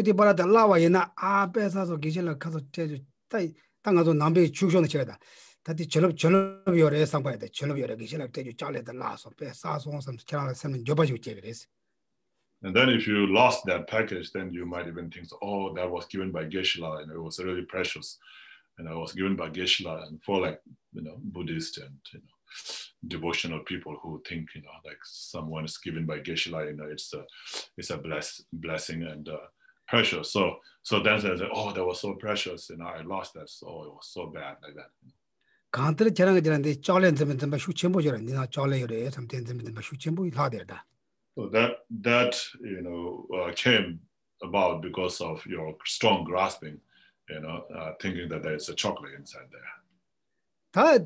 then if you lost that package, then you might even think, oh, that was given by Geshe-la and it was really precious. and I was given by Geshe-la and for like, you know, Buddhist and, you know, devotional people who think, you know, like someone is given by Geshe-la, you know, it's a blessing and precious. So then they say, oh, that was so precious, and I lost that, so it was so bad, like that. So that you know came about because of your strong grasping, you know, thinking that there is a chocolate inside there. And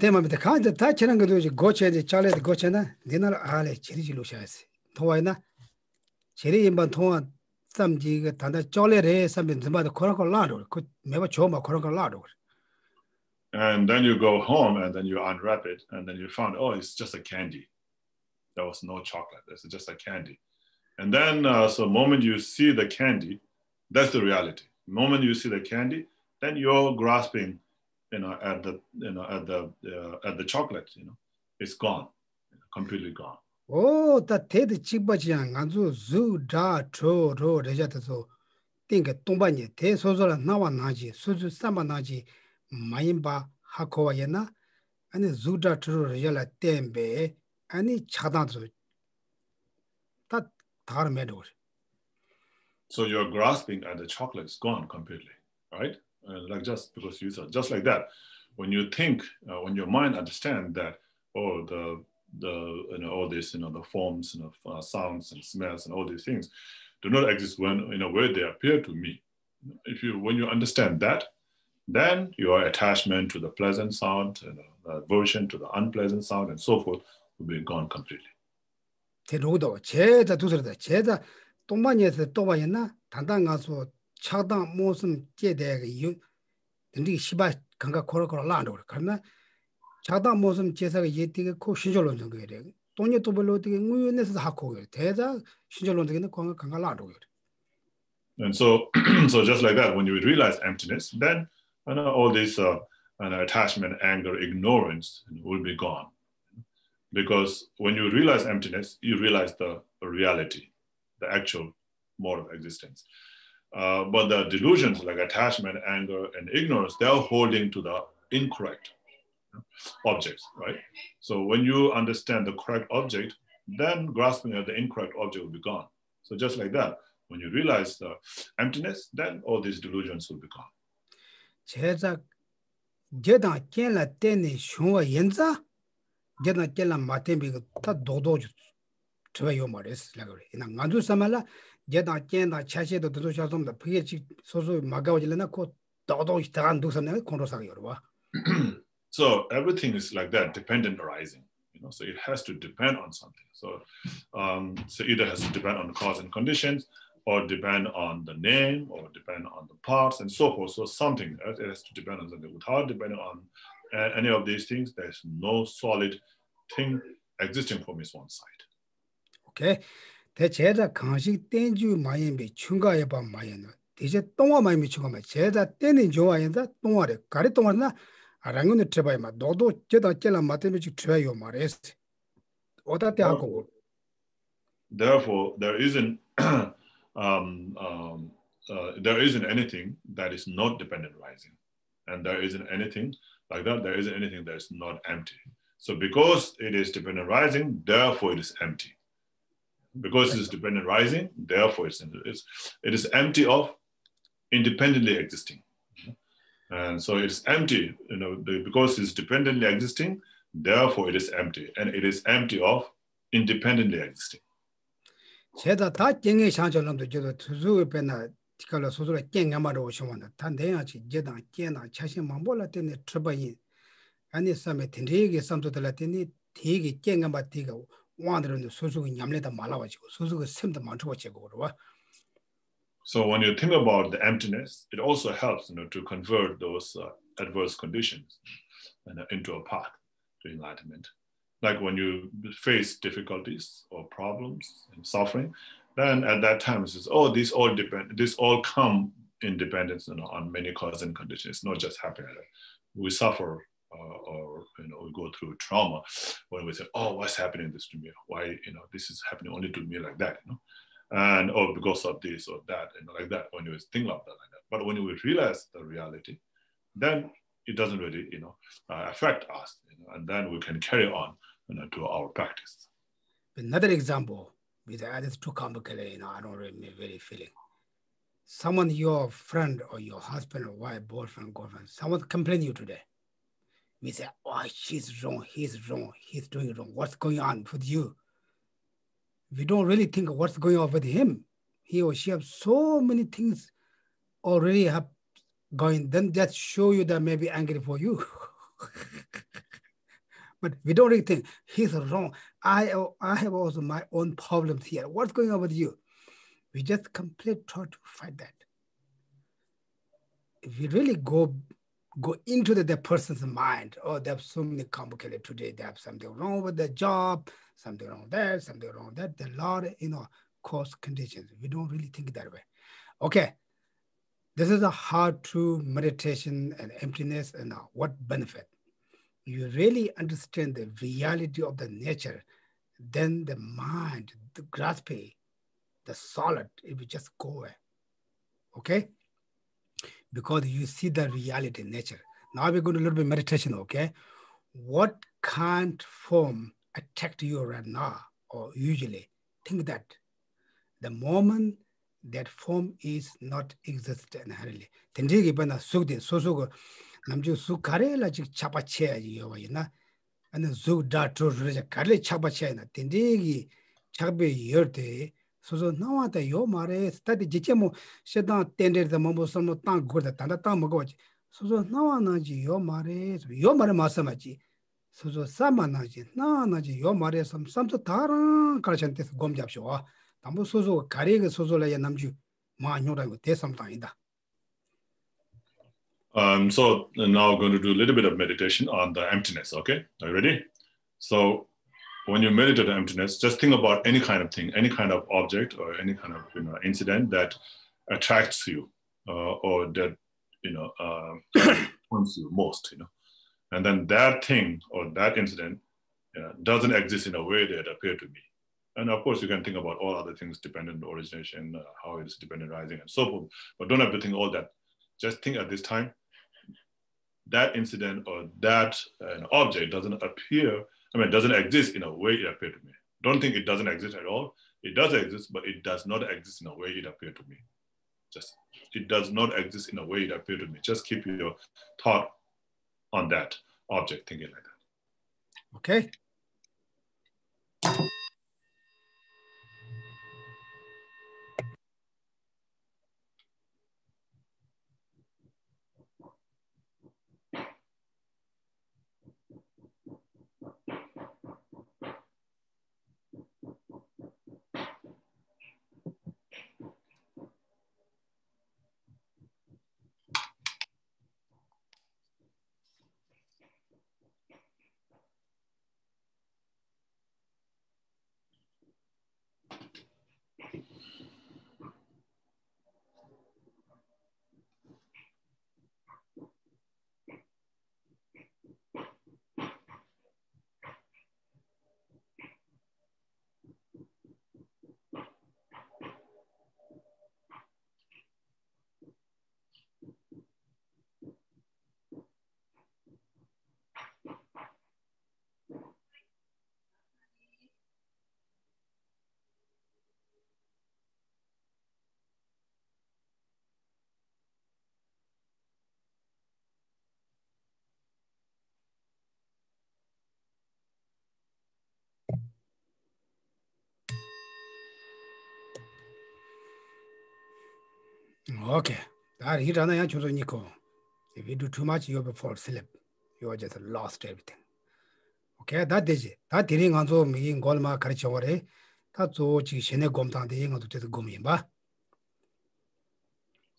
then you go home and then you unwrap it and then you found, oh, it's just a candy. There was no chocolate. It's just a candy. And then, so the moment you see the candy, that's the reality. The moment you see the candy, then you're grasping, you know, at the chocolate. You know, it's gone, completely gone. Oh, that the chibajiang anzu zu da tro ro rejatazo. Think a tumbanye te sozola nawanaji suzu samanaji maimba hakowayena and zu da tro rejala tembe. So you're grasping at the chocolate is gone completely, right? Like just because you said, just like that, when you think, when your mind understands that, oh, the you know, all this, you know, the forms, you know, sounds and smells and all these things do not exist when, in a way, they appear to me. When you understand that, then your attachment to the pleasant sound, you know, aversion to the unpleasant sound, and so forth, will be gone completely. And so just like that, when you realize emptiness, then and all this attachment, anger, ignorance will be gone. Because when you realize emptiness, you realize the reality, the actual mode of existence. But the delusions like attachment, anger, and ignorance, they are holding to the incorrect objects, right? So when you understand the correct object, then grasping at the incorrect object will be gone. So just like that, when you realize the emptiness, then all these delusions will be gone. So everything is like that, dependent arising. You know, so it has to depend on something. So either has to depend on the cause and conditions, or depend on the name, or depend on the parts, and so forth. So something, it has to depend on something. Without depending on any of these things, there's no solid thing existing from its own side. Okay. Therefore, there isn't anything that is not dependent arising, and there isn't anything like that. There isn't anything that is not empty. So because it is dependent arising, therefore it is empty. Because it is dependent arising, therefore it is empty of independently existing. And so it's empty, you know, because it's dependently existing, therefore it is empty, and it is empty of independently existing. So when you think about the emptiness, it also helps, you know, to convert those adverse conditions, you know, into a path to enlightenment. Like when you face difficulties or problems and suffering, then at that time it says, oh, these all come in dependence, you know, on many causes and conditions. It's not just happening. We suffer or, you know, we go through trauma when we say, oh, what's happening this to me? Why, you know, this is happening only to me like that, you know? And oh, because of this or that, you know, like that, when you think of that like that. But when you realize the reality, then it doesn't really, affect us. And then we can carry on, to our practice. Another example, it's too complicated, I don't really feel it. Someone, your friend or your husband or wife, boyfriend, girlfriend, someone complains you today. We say, oh, she's wrong, he's wrong, he's doing wrong. What's going on with you? We don't really think what's going on with him. He or she have so many things already have going. Then that show you that maybe angry for you. But we don't really think he's wrong. I have also my own problems here. What's going on with you? We just complete try to fight that. If we really go into the person's mind, oh, they have so many complicated today, they have something wrong with their job, something wrong there, something wrong that, the lot, cause conditions. We don't really think that way. Okay, this is a how to meditation and emptiness and what benefit. You really understand the reality of the nature, then the mind, the grasping, the solid, it will just go away, okay? Because you see the reality, nature. Now we're going to a little bit meditation, okay? What can't form attack you right now or usually? Think that the moment that form is not exist inherently. So now at the Yomare study Jichemo, Shedan tended the Mambo Samo Tan good at Tanatamagoj. So now Naji Yomare, Yomare Masamaji. So Samanaji, no Naji Yomare, some to Taran, Karshantis Gomjab Shoa, Tambo Sozo, Karig Sozola Namju, Manura would take some time. So now we're going to do a little bit of meditation on the emptiness, okay? Are you ready? So when you meditate on emptiness, just think about any kind of thing, any kind of object or any kind of incident that attracts you or that wants you most, And then that thing or that incident doesn't exist in a way that appeared to me. And of course, you can think about all other things, dependent origination, how it's dependent arising and so forth, but don't have to think all that. Just think at this time, that incident or that object doesn't appear, it doesn't exist in a way it appeared to me. Don't think it doesn't exist at all. It does exist, but it does not exist in a way it appeared to me. Just, it does not exist in a way it appeared to me. Just keep your thought on that object, thinking like that. Okay. Okay, if you do too much, you will fall asleep. You are just lost everything. Okay, that is it. That is also making Golma Karchore. That's all Chishene Gomtan, the English to the Gomimba.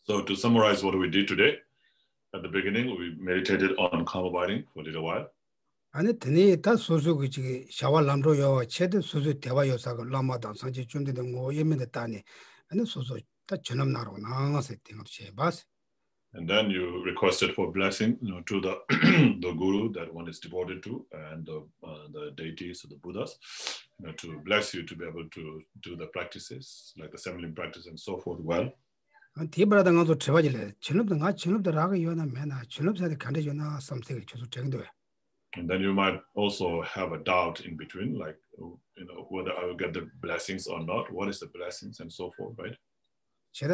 So, to summarize what we did today, at the beginning, we meditated on calm abiding for a little while. And it is Suzu, which Shawalamro, your Ched, Suzu Tevayo Saga Lama, and Sanji Chum did the Moyemitani, and Suzu. And then you requested for blessing, to the the guru that one is devoted to, and the deities or the Buddhas, to bless you to be able to do the practices like the seven limb practice and so forth well. And then you might also have a doubt in between, like, you know, whether I will get the blessings or not, what is the blessings and so forth, right? So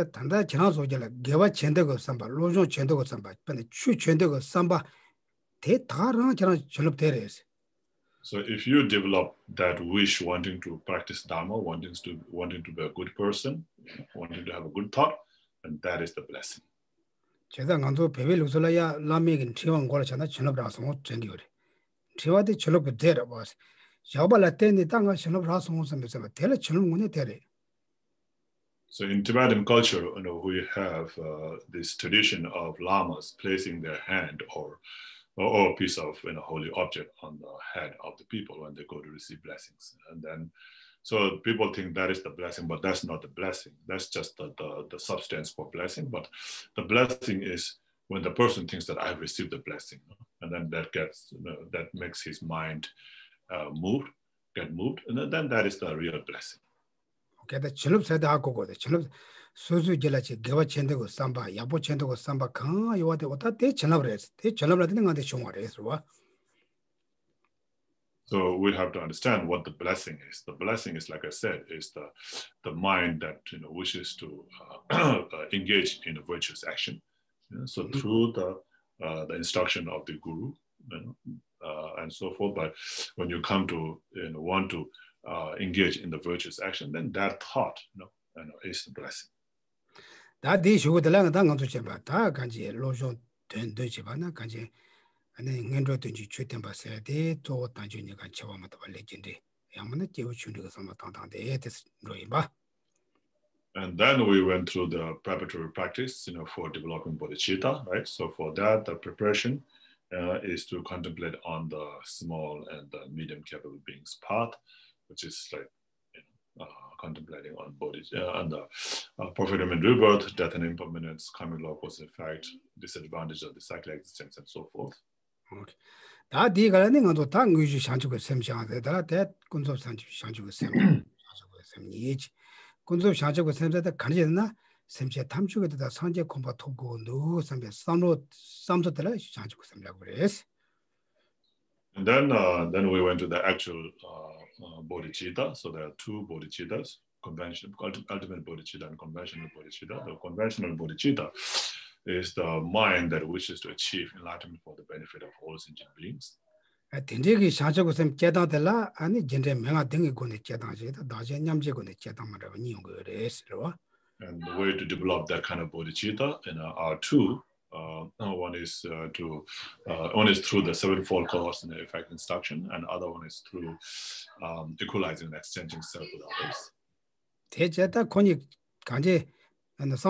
if you develop that wish, wanting to practice Dharma, wanting to be a good person, wanting to have a good thought, and that is the blessing. So in Tibetan culture, you know, we have this tradition of lamas placing their hand or a piece of, you know, holy object on the head of the people when they go to receive blessings. And then, so people think that is the blessing, but that's not the blessing. That's just the substance for blessing. But the blessing is when the person thinks that I've received the blessing, and then that gets, you know, that makes his mind get moved, and then that is the real blessing. Okay, the chilub said Suzu Jelachi, Geva Chendago Samba, Yabo Chendago Samba, Kanga, you are the water, they chalabres, they. So we have to understand what the blessing is. The blessing is, like I said, is the mind that, you know, wishes to engage in a virtuous action. Yeah? So through the instruction of the guru, you know, and so forth. But when you come to, you know, want to engage in the virtuous action, then that thought, you know, is the blessing. That dish would the land down to Chebata, Ganji, Lojo, Tendojibana, Ganji, and then Hendro Tunjichutemba said, they told Tanjuni Ganchawamata legendary. Yamanati, which you do some of the 8th Noiba. And then we went through the preparatory practice, you know, for developing bodhicitta, right? So for that, the preparation is to contemplate on the small and the medium capable beings path, which is like contemplating on bodies, on the perfect human rebirth, death and impermanence, coming law, cause and effect, disadvantage of the cyclic existence, and so forth. Okay. And then we went to the actual bodhicitta. So there are two bodhicittas, ultimate bodhicitta and conventional bodhicitta. The conventional bodhicitta is the mind that wishes to achieve enlightenment for the benefit of all sentient beings. And the way to develop that kind of bodhicitta, you know, are two. One is through the sevenfold cause and effect instruction, and other one is through equalizing and exchanging self with others. So there's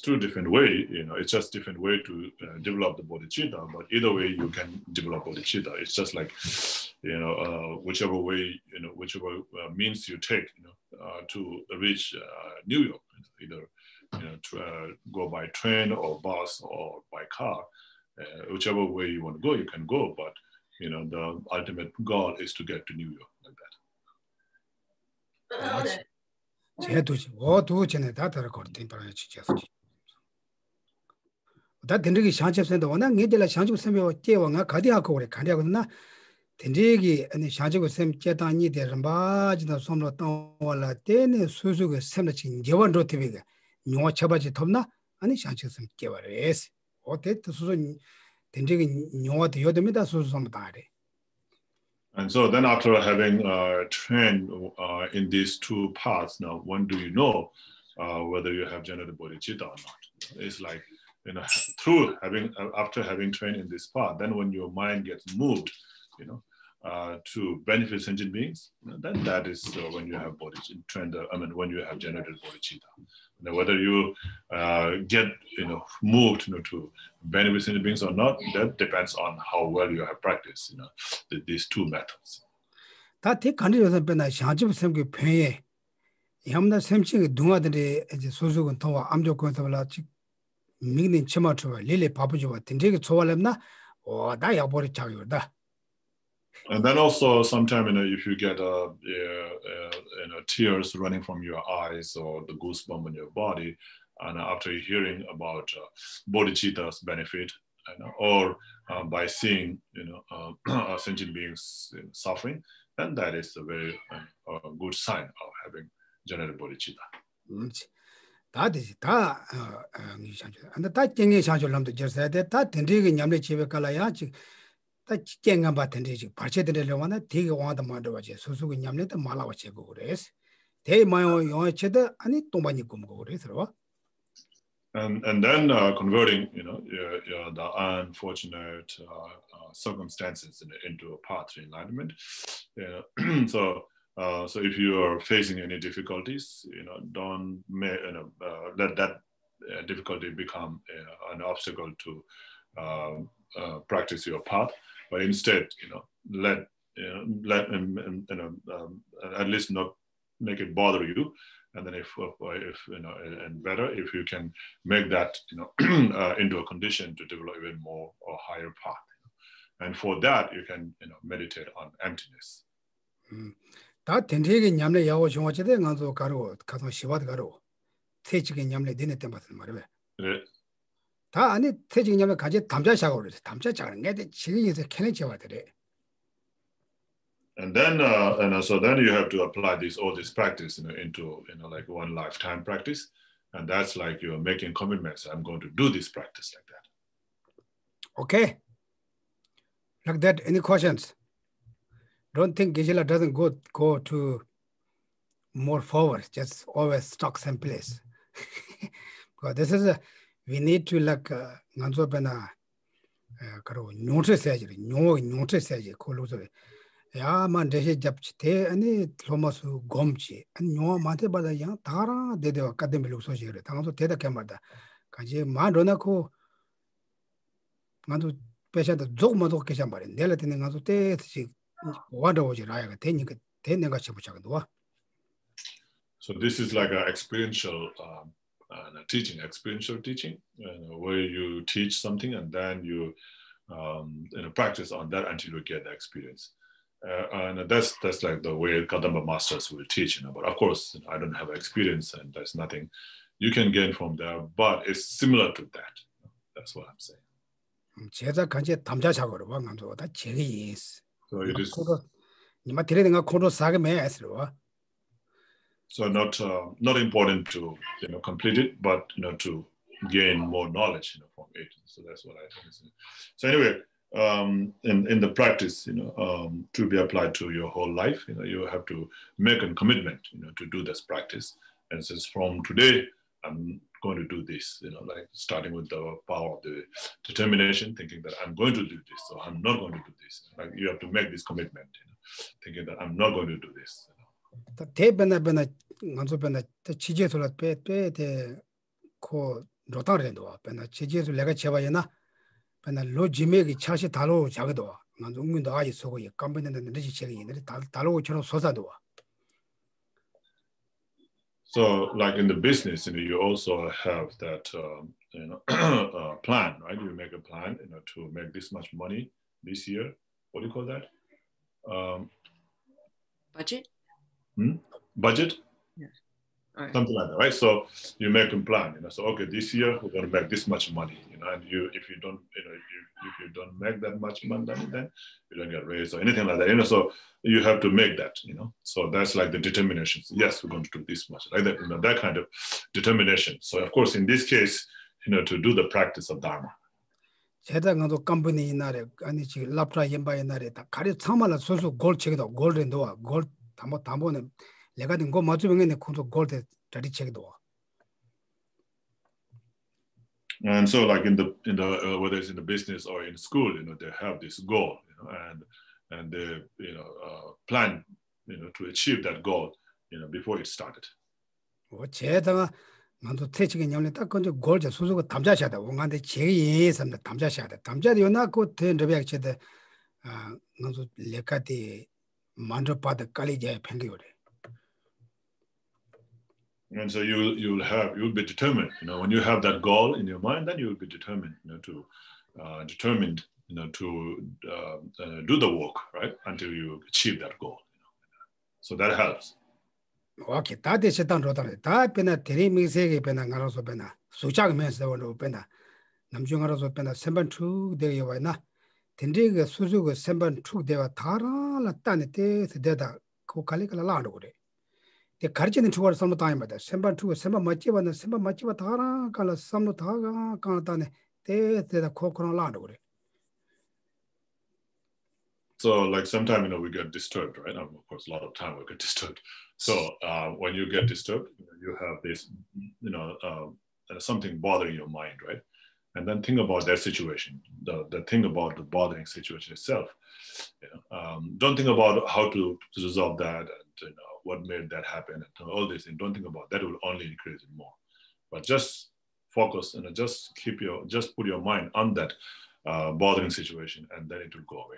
two different ways, you know, it's just different way to develop the bodhicitta, but either way you can develop bodhicitta. It's just like, you know, whichever way, you know, whichever means you take, you know, to reach New York, either, you know, go by train or bus or by car, whichever way you want to go, you can go, but, you know, the ultimate goal is to get to New York, like that. Okay. And so then after having trained in these two paths, now when do you know whether you have generated bodhicitta or not? It's like, you know, through having, after having trained in this path, then when your mind gets moved, you know, to benefit sentient beings, then that is when you have bodhicitta, when you have generated bodhicitta. Now whether you get, you know, moved, you know, to benefit sentient beings or not, that depends on how well you have practiced, you know, these two methods. And then also sometimes, you know, if you get you know, tears running from your eyes or the goosebump on your body, and after hearing about bodhicitta's benefit, you know, or by seeing, you know, sentient beings suffering, then that is a very good sign of having general bodhicitta. And then converting, you know, the unfortunate circumstances into a path to enlightenment. Yeah. So if you are facing any difficulties, you know, don't make, you know, let that difficulty become an obstacle to practice your path, but instead, you know, at least not make it bother you. And then if you know, and better if you can make that, you know, into a condition to develop even more or higher path. And for that, you can, you know, meditate on emptiness. And then, so then you have to apply this, all this practice, you know, into, you know, like one lifetime practice, and that's like you're making commitments. I'm going to do this practice like that. Okay. Like that. Any questions? Don't think Gijila doesn't go to more forward. Just always stuck same place. Because this is a, we need to like notice Ya man deshe japchte ani thomasu gomchi ani nyo mate bada yang tara de dewa kademelu so jere tango teda kemada kaje ma dona ko ngadu pesha da jogma dog kesha mari nela tene ngadu te chi wada oje raya ga teni ke tene ga chebucha ga dwa. So this is like an experiential teaching, experiential teaching, where you teach something and then you practice on that until you get the experience. And that's like the way Kadampa masters will teach, you know, but of course I don't have experience and there's nothing you can gain from there, but it's similar to that. That's what I'm saying. So it is, so not important to, you know, complete it, but, you know, to gain more knowledge, you know, from it. So that's what I think. So anyway, in the practice, you know, to be applied to your whole life, you know, you have to make a commitment, you know, to do this practice. And since from today, I'm going to do this, you know, like starting with the power of the determination, thinking that I'm going to do this, or I'm not going to do this. Like you have to make this commitment, you know, thinking that I'm not going to do this. You know. So, like in the business, you know, you also have that you know, plan, right? You make a plan, you know, to make this much money this year. What do you call that? Budget? Budget? Yeah. Right. Something like that, right? So you make a plan, you know. So okay, this year we're going to make this much money, you know. And you, if you don't, you know, if you don't make that much money, then you don't get raised or anything like that, you know. So you have to make that, you know. So that's like the determination. Yes, we're going to do this much, like that, you know, that kind of determination. So of course, in this case, you know, to do the practice of Dharma. And so, like in the whether it's in the business or in school, you know, they have this goal, you know, and they, you know, plan, you know, to achieve that goal, you know, before it started. And so you'll be determined, you know, when you have that goal in your mind, then you'll be determined, you know, to determined to do the work, right? Until you achieve that goal. So that helps. Okay, that is it. That pena teri mixegi pena ngaroso pena suchag means the one pena namjungaroso pena semban true de yeva na tending suzugo semban true deva thara latane te deda ko kali kala la dore te karjin towards some time but semban true semban machi thara kala sam thaga kanatane te deda ko kono la dore. So like sometimes, we get disturbed, right? Of course, a lot of time we get disturbed. So when you get disturbed, you have this, something bothering your mind, right? And then think about that situation, the thing about the bothering situation itself. Don't think about how to resolve that and what made that happen and all these things. Don't think about that. That will only increase it more. But just focus and just put your mind on that bothering situation, and then it will go away.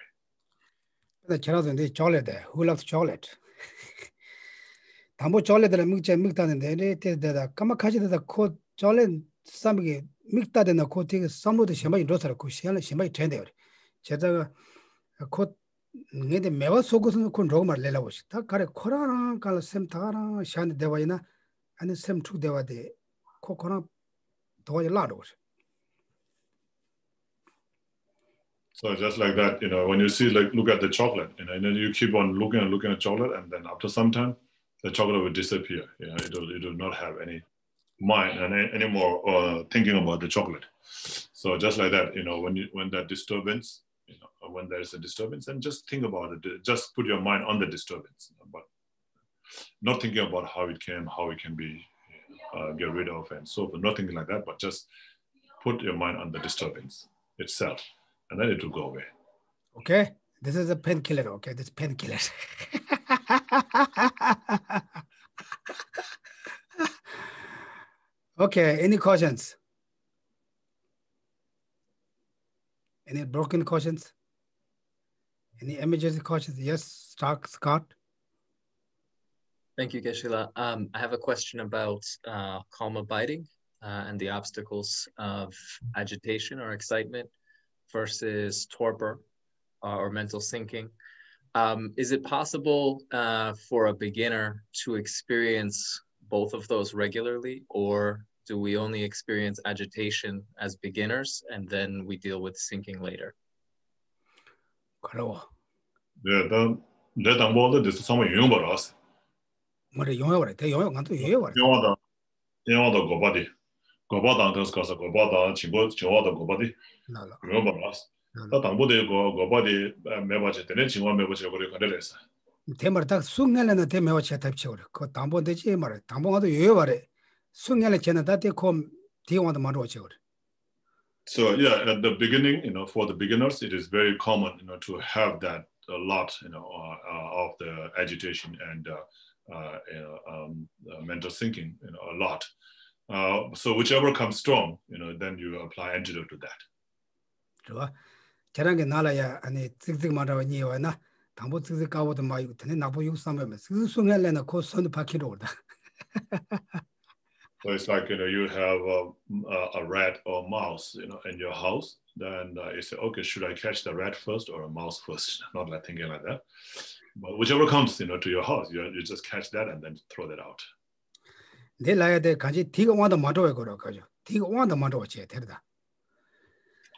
The children, they chocolate, who loves chocolate? Tambo chocolate, the mixture mixed and the Kamakaja, the coat chocolate, some mixed and the coating, some of the Shemai Dosa Kushan, Shemai tender. Cheta a coat made the Meva Sogos and Kundroma Lelawos. Takara Koran, Kala Semtara, Shantideva, and the same two deva de Kokona Toy Lados. So just like that, when you see, look at the chocolate, and then you keep on looking and looking at chocolate, and then after some time, the chocolate will disappear. It will not have any mind and any more thinking about the chocolate. So just like that, when there is a disturbance, and just think about it. Just put your mind on the disturbance, but not thinking about how it came, how it can be get rid of, and so forth. Nothing like that, but just put your mind on the disturbance itself. And then it will go away. Okay, this is a painkiller. Okay, this painkiller. Okay, any questions? Any broken questions? Any emergency questions? Yes, Scott. Thank you, Geshe-la. I have a question about calm abiding and the obstacles of agitation or excitement versus torpor or mental sinking. Is it possible for a beginner to experience both of those regularly, or do we only experience agitation as beginners and then we deal with sinking later? So yeah, at the beginning, for the beginners, it is very common, to have that a lot, of the agitation and mental thinking, a lot. So whichever comes strong, then you apply antidote to that. So it's like, you have a rat or a mouse, in your house. Then you say, okay, should I catch the rat first or a mouse first? Not like thinking like that. But whichever comes, to your house, you just catch that and then throw that out.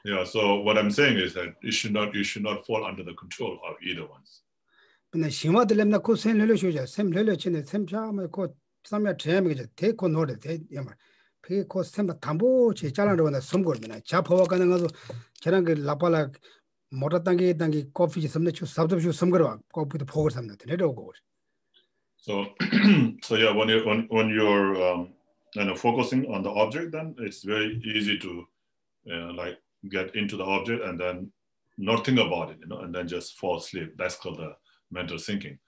Yeah, so what I'm saying is that you should not fall under the control of either ones. So yeah, when you're focusing on the object, then it's very easy to get into the object and then not think about it, and then just fall asleep. That's called the mental sinking,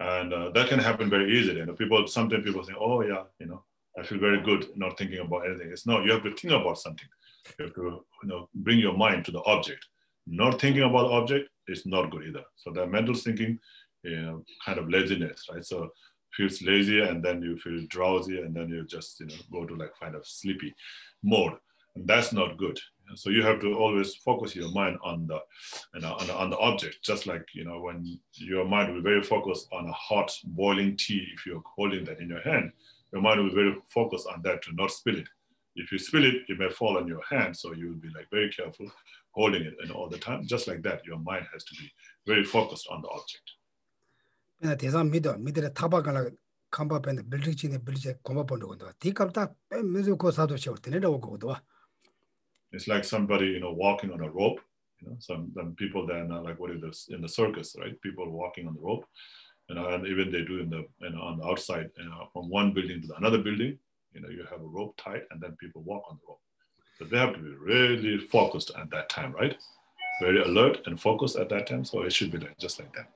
and that can happen very easily. Sometimes people think, oh yeah, I feel very good not thinking about anything. It's no, you have to think about something. You have to bring your mind to the object. Not thinking about the object is not good either. So the mental sinking, kind of laziness, right? So feels lazy, and then you feel drowsy, and then you just go to find a sleepy mode, and that's not good. And so you have to always focus your mind on the, on the object. Just like, when your mind will be very focused on a hot boiling tea, if you're holding that in your hand, your mind will be very focused on that to not spill it. If you spill it, it may fall on your hand. So you will be like very careful holding it, and all the time, just like that, your mind has to be very focused on the object. It's like somebody, walking on a rope. Some people then are like, what is this in the circus, right? People walking on the rope, and even they do in the on the outside, from one building to another building. You have a rope tied, and then people walk on the rope. So they have to be really focused at that time, right? Very alert and focused at that time. So it should be like, just like that.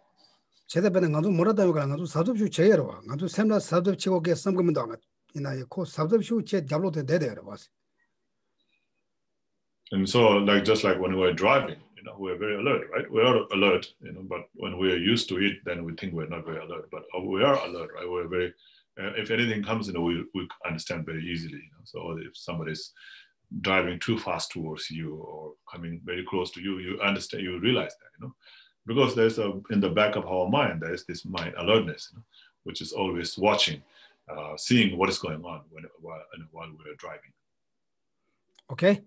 And so, like, just like when we're driving, we're very alert, right? We are alert, but when we're used to it, then we think we're not very alert, but we are alert, right? We're very, if anything comes, we understand very easily. So if somebody's driving too fast towards you or coming very close to you, you understand, you realize that, Because there's in the back of our mind, there's this mind alertness, which is always watching, seeing what is going on while we're driving. Okay.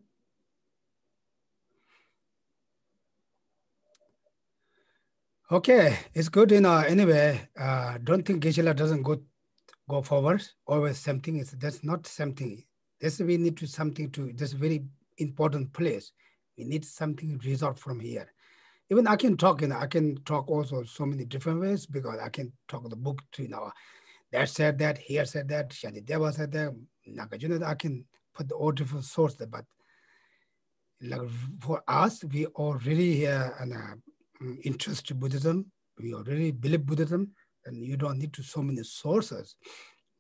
Okay, it's good anyway. Don't think Geshe-la doesn't go forward. Always something is, that's not something. This we need to something to, this very important place. We need something result from here. Even I can talk, I can talk also so many different ways, because I can talk the book to, that said that, here said that, Shantideva said that, Nagarjuna, I can put all different sources, but like for us, we already interested in Buddhism, we already believe Buddhism, and you don't need to so many sources.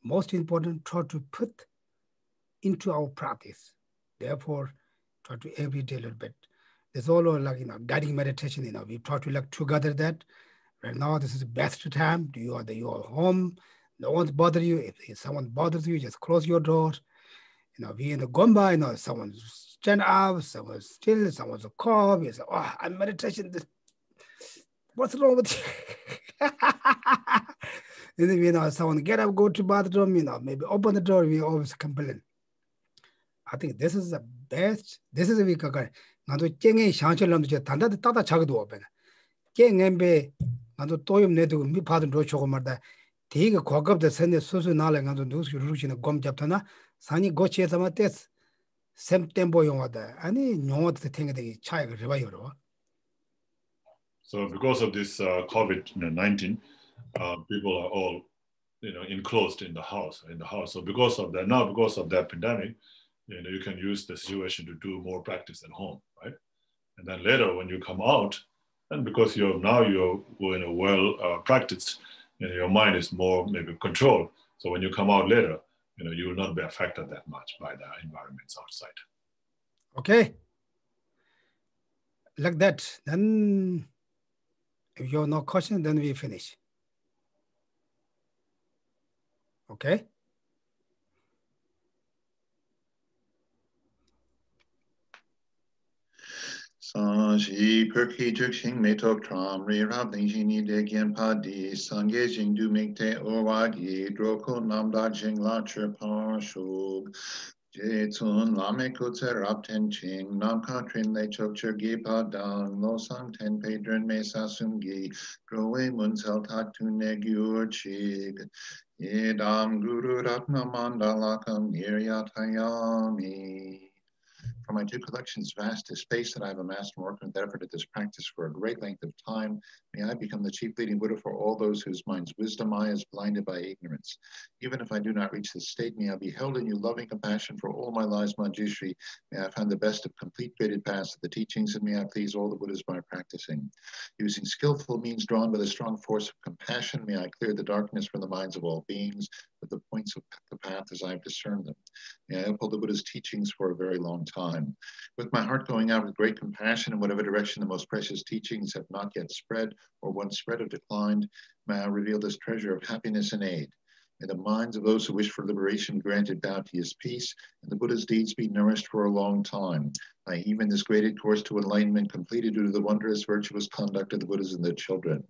Most important, try to put into our practice. Therefore, try to every day a little bit. It's all like, guiding meditation, we try to like together that. Right now, this is the best time. You are home. No one's bothering you. If someone bothers you, just close your door. We in the Gomba, someone stand up, someone still, someone's a cough. You say, oh, I'm meditation. What's wrong with you? And then, someone get up, go to bathroom, maybe open the door. We always complain. I think this is the best. This is a week ago. So because of this COVID-19, people are all, enclosed in the house, So because of that, now because of that pandemic, you can use the situation to do more practice at home, right? And then later when you come out, and because you're well practiced, your mind is more maybe controlled. So when you come out later, you will not be affected that much by the environments outside. Okay. Like that. Then if you have no question, then we finish. Okay. Sanji Perki Juxing Metok Tram Re Rab Ninjini Degian Padi Sangaging Du Mingte Owagi Droko Namdak Jing Lacher Parshog Jetun Lamekutse Rab Tenching Namka Trin Lechok Churgi Padang Losang Ten Pedron Mesa Sungi Growe Munsel Tatu Negur Chig Yedam Guru Ratna Mandalakam Niryatayami. From my two collections, vast is space that I have amassed and worked with effort at this practice for a great length of time. May I become the chief leading Buddha for all those whose mind's wisdom eye is blinded by ignorance. Even if I do not reach this state, may I be held in you loving compassion for all my lives, Manjushri. May I find the best of complete graded paths of the teachings, and may I please all the Buddhas by practicing. Using skillful means drawn by the strong force of compassion, may I clear the darkness from the minds of all beings with the points of the path as I have discerned them. May I uphold the Buddha's teachings for a very long time. With my heart going out with great compassion in whatever direction the most precious teachings have not yet spread, or once spread have declined, may I reveal this treasure of happiness and aid. In the minds of those who wish for liberation, granted bounteous peace, and the Buddha's deeds be nourished for a long time. May even this graded course to enlightenment completed due to the wondrous virtuous conduct of the Buddhas and their children.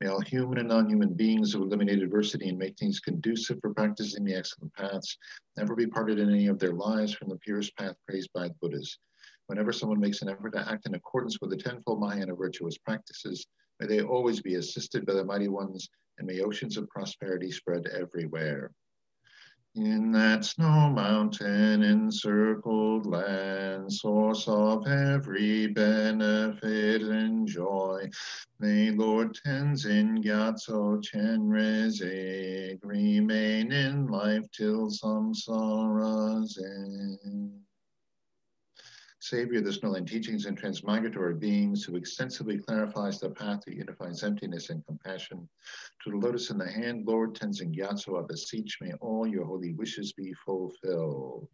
May all human and non-human beings who eliminate adversity and make things conducive for practicing the excellent paths never be parted in any of their lives from the purest path praised by the Buddhas. Whenever someone makes an effort to act in accordance with the tenfold Mahayana virtuous practices, may they always be assisted by the mighty ones, and may oceans of prosperity spread everywhere. In that snow mountain encircled land, source of every benefit and joy, may Lord Tenzin Gyatso Chenrezig remain in life till samsara's end. Savior of the Snowland teachings and transmigratory beings who extensively clarifies the path that unifies emptiness and compassion, to the lotus in the hand, Lord Tenzin Gyatso, I beseech, may all your holy wishes be fulfilled.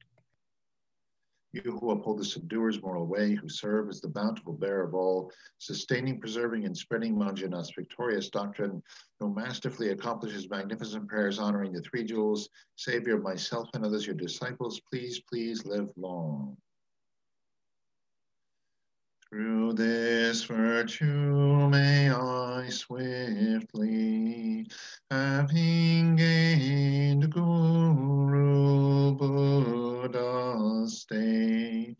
You who uphold the subduer's moral way, who serve as the bountiful bearer of all, sustaining, preserving, and spreading Manjana's victorious doctrine, who masterfully accomplishes magnificent prayers honoring the three jewels, Savior of myself and others, your disciples, please live long. Through this virtue may I swiftly, having gained Guru Buddha's state,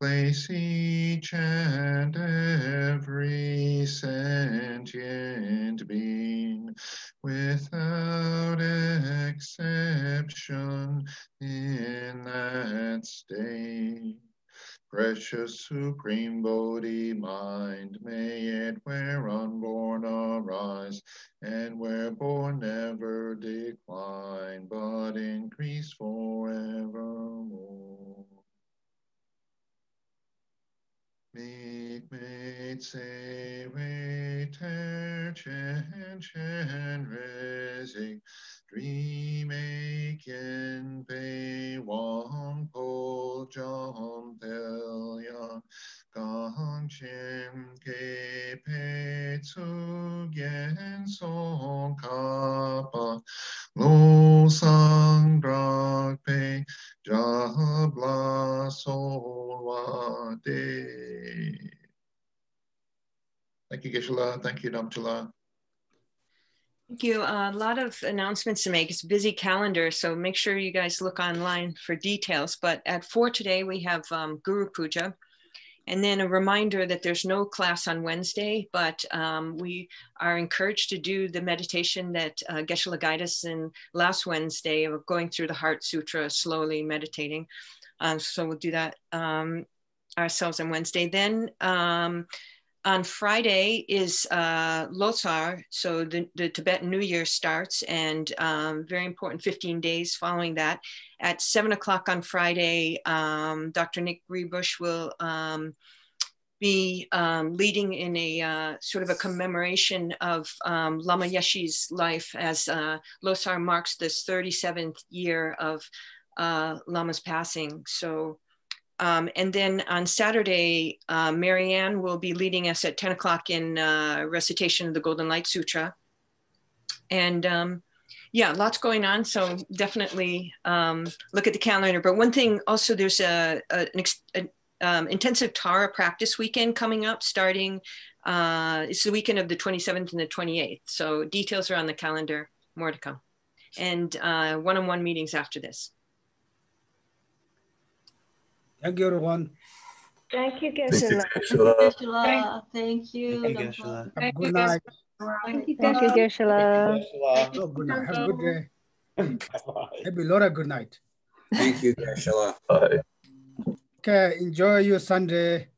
place each and every sentient being without exception in that state. Precious Supreme Bodhi mind, may it where unborn arise, and where born never decline, but increase forevermore. Meek made say way ter chen resig, dream akin pay wong po jom tel yang, gong chim ke pe tsu gen song kapa, lo sang drag pe jah bla so wa de. Thank you, Geshe-la. Thank you, Namtula. Thank you. A lot of announcements to make. It's a busy calendar, so make sure you guys look online for details. But at 4 today, we have Guru Puja. And then a reminder that there's no class on Wednesday, but we are encouraged to do the meditation that Geshe-la guided us in last Wednesday of going through the Heart Sutra, slowly meditating. So we'll do that ourselves on Wednesday. Then on Friday is Losar, so the Tibetan New Year starts, and very important 15 days following that. At 7 o'clock on Friday, Dr. Nick Rinpoche will be leading in a sort of a commemoration of Lama Yeshe's life, as Losar marks this 37th year of Lama's passing. So. And then on Saturday, Marianne will be leading us at 10 o'clock in recitation of the Golden Light Sutra. And yeah, lots going on. So definitely look at the calendar. But one thing also, there's an intensive Tara practice weekend coming up starting. It's the weekend of the 27th and the 28th. So details are on the calendar, more to come. And one-on-one meetings after this. Thank you, everyone. Thank you, Geshe-la. Thank you, Geshe-la. Thank you, Geshe-la. Thank you, Geshe-la. Have a good night. Have a good day. Have a lot of good night. Thank you, Geshe-la. Bye. Okay, enjoy your Sunday.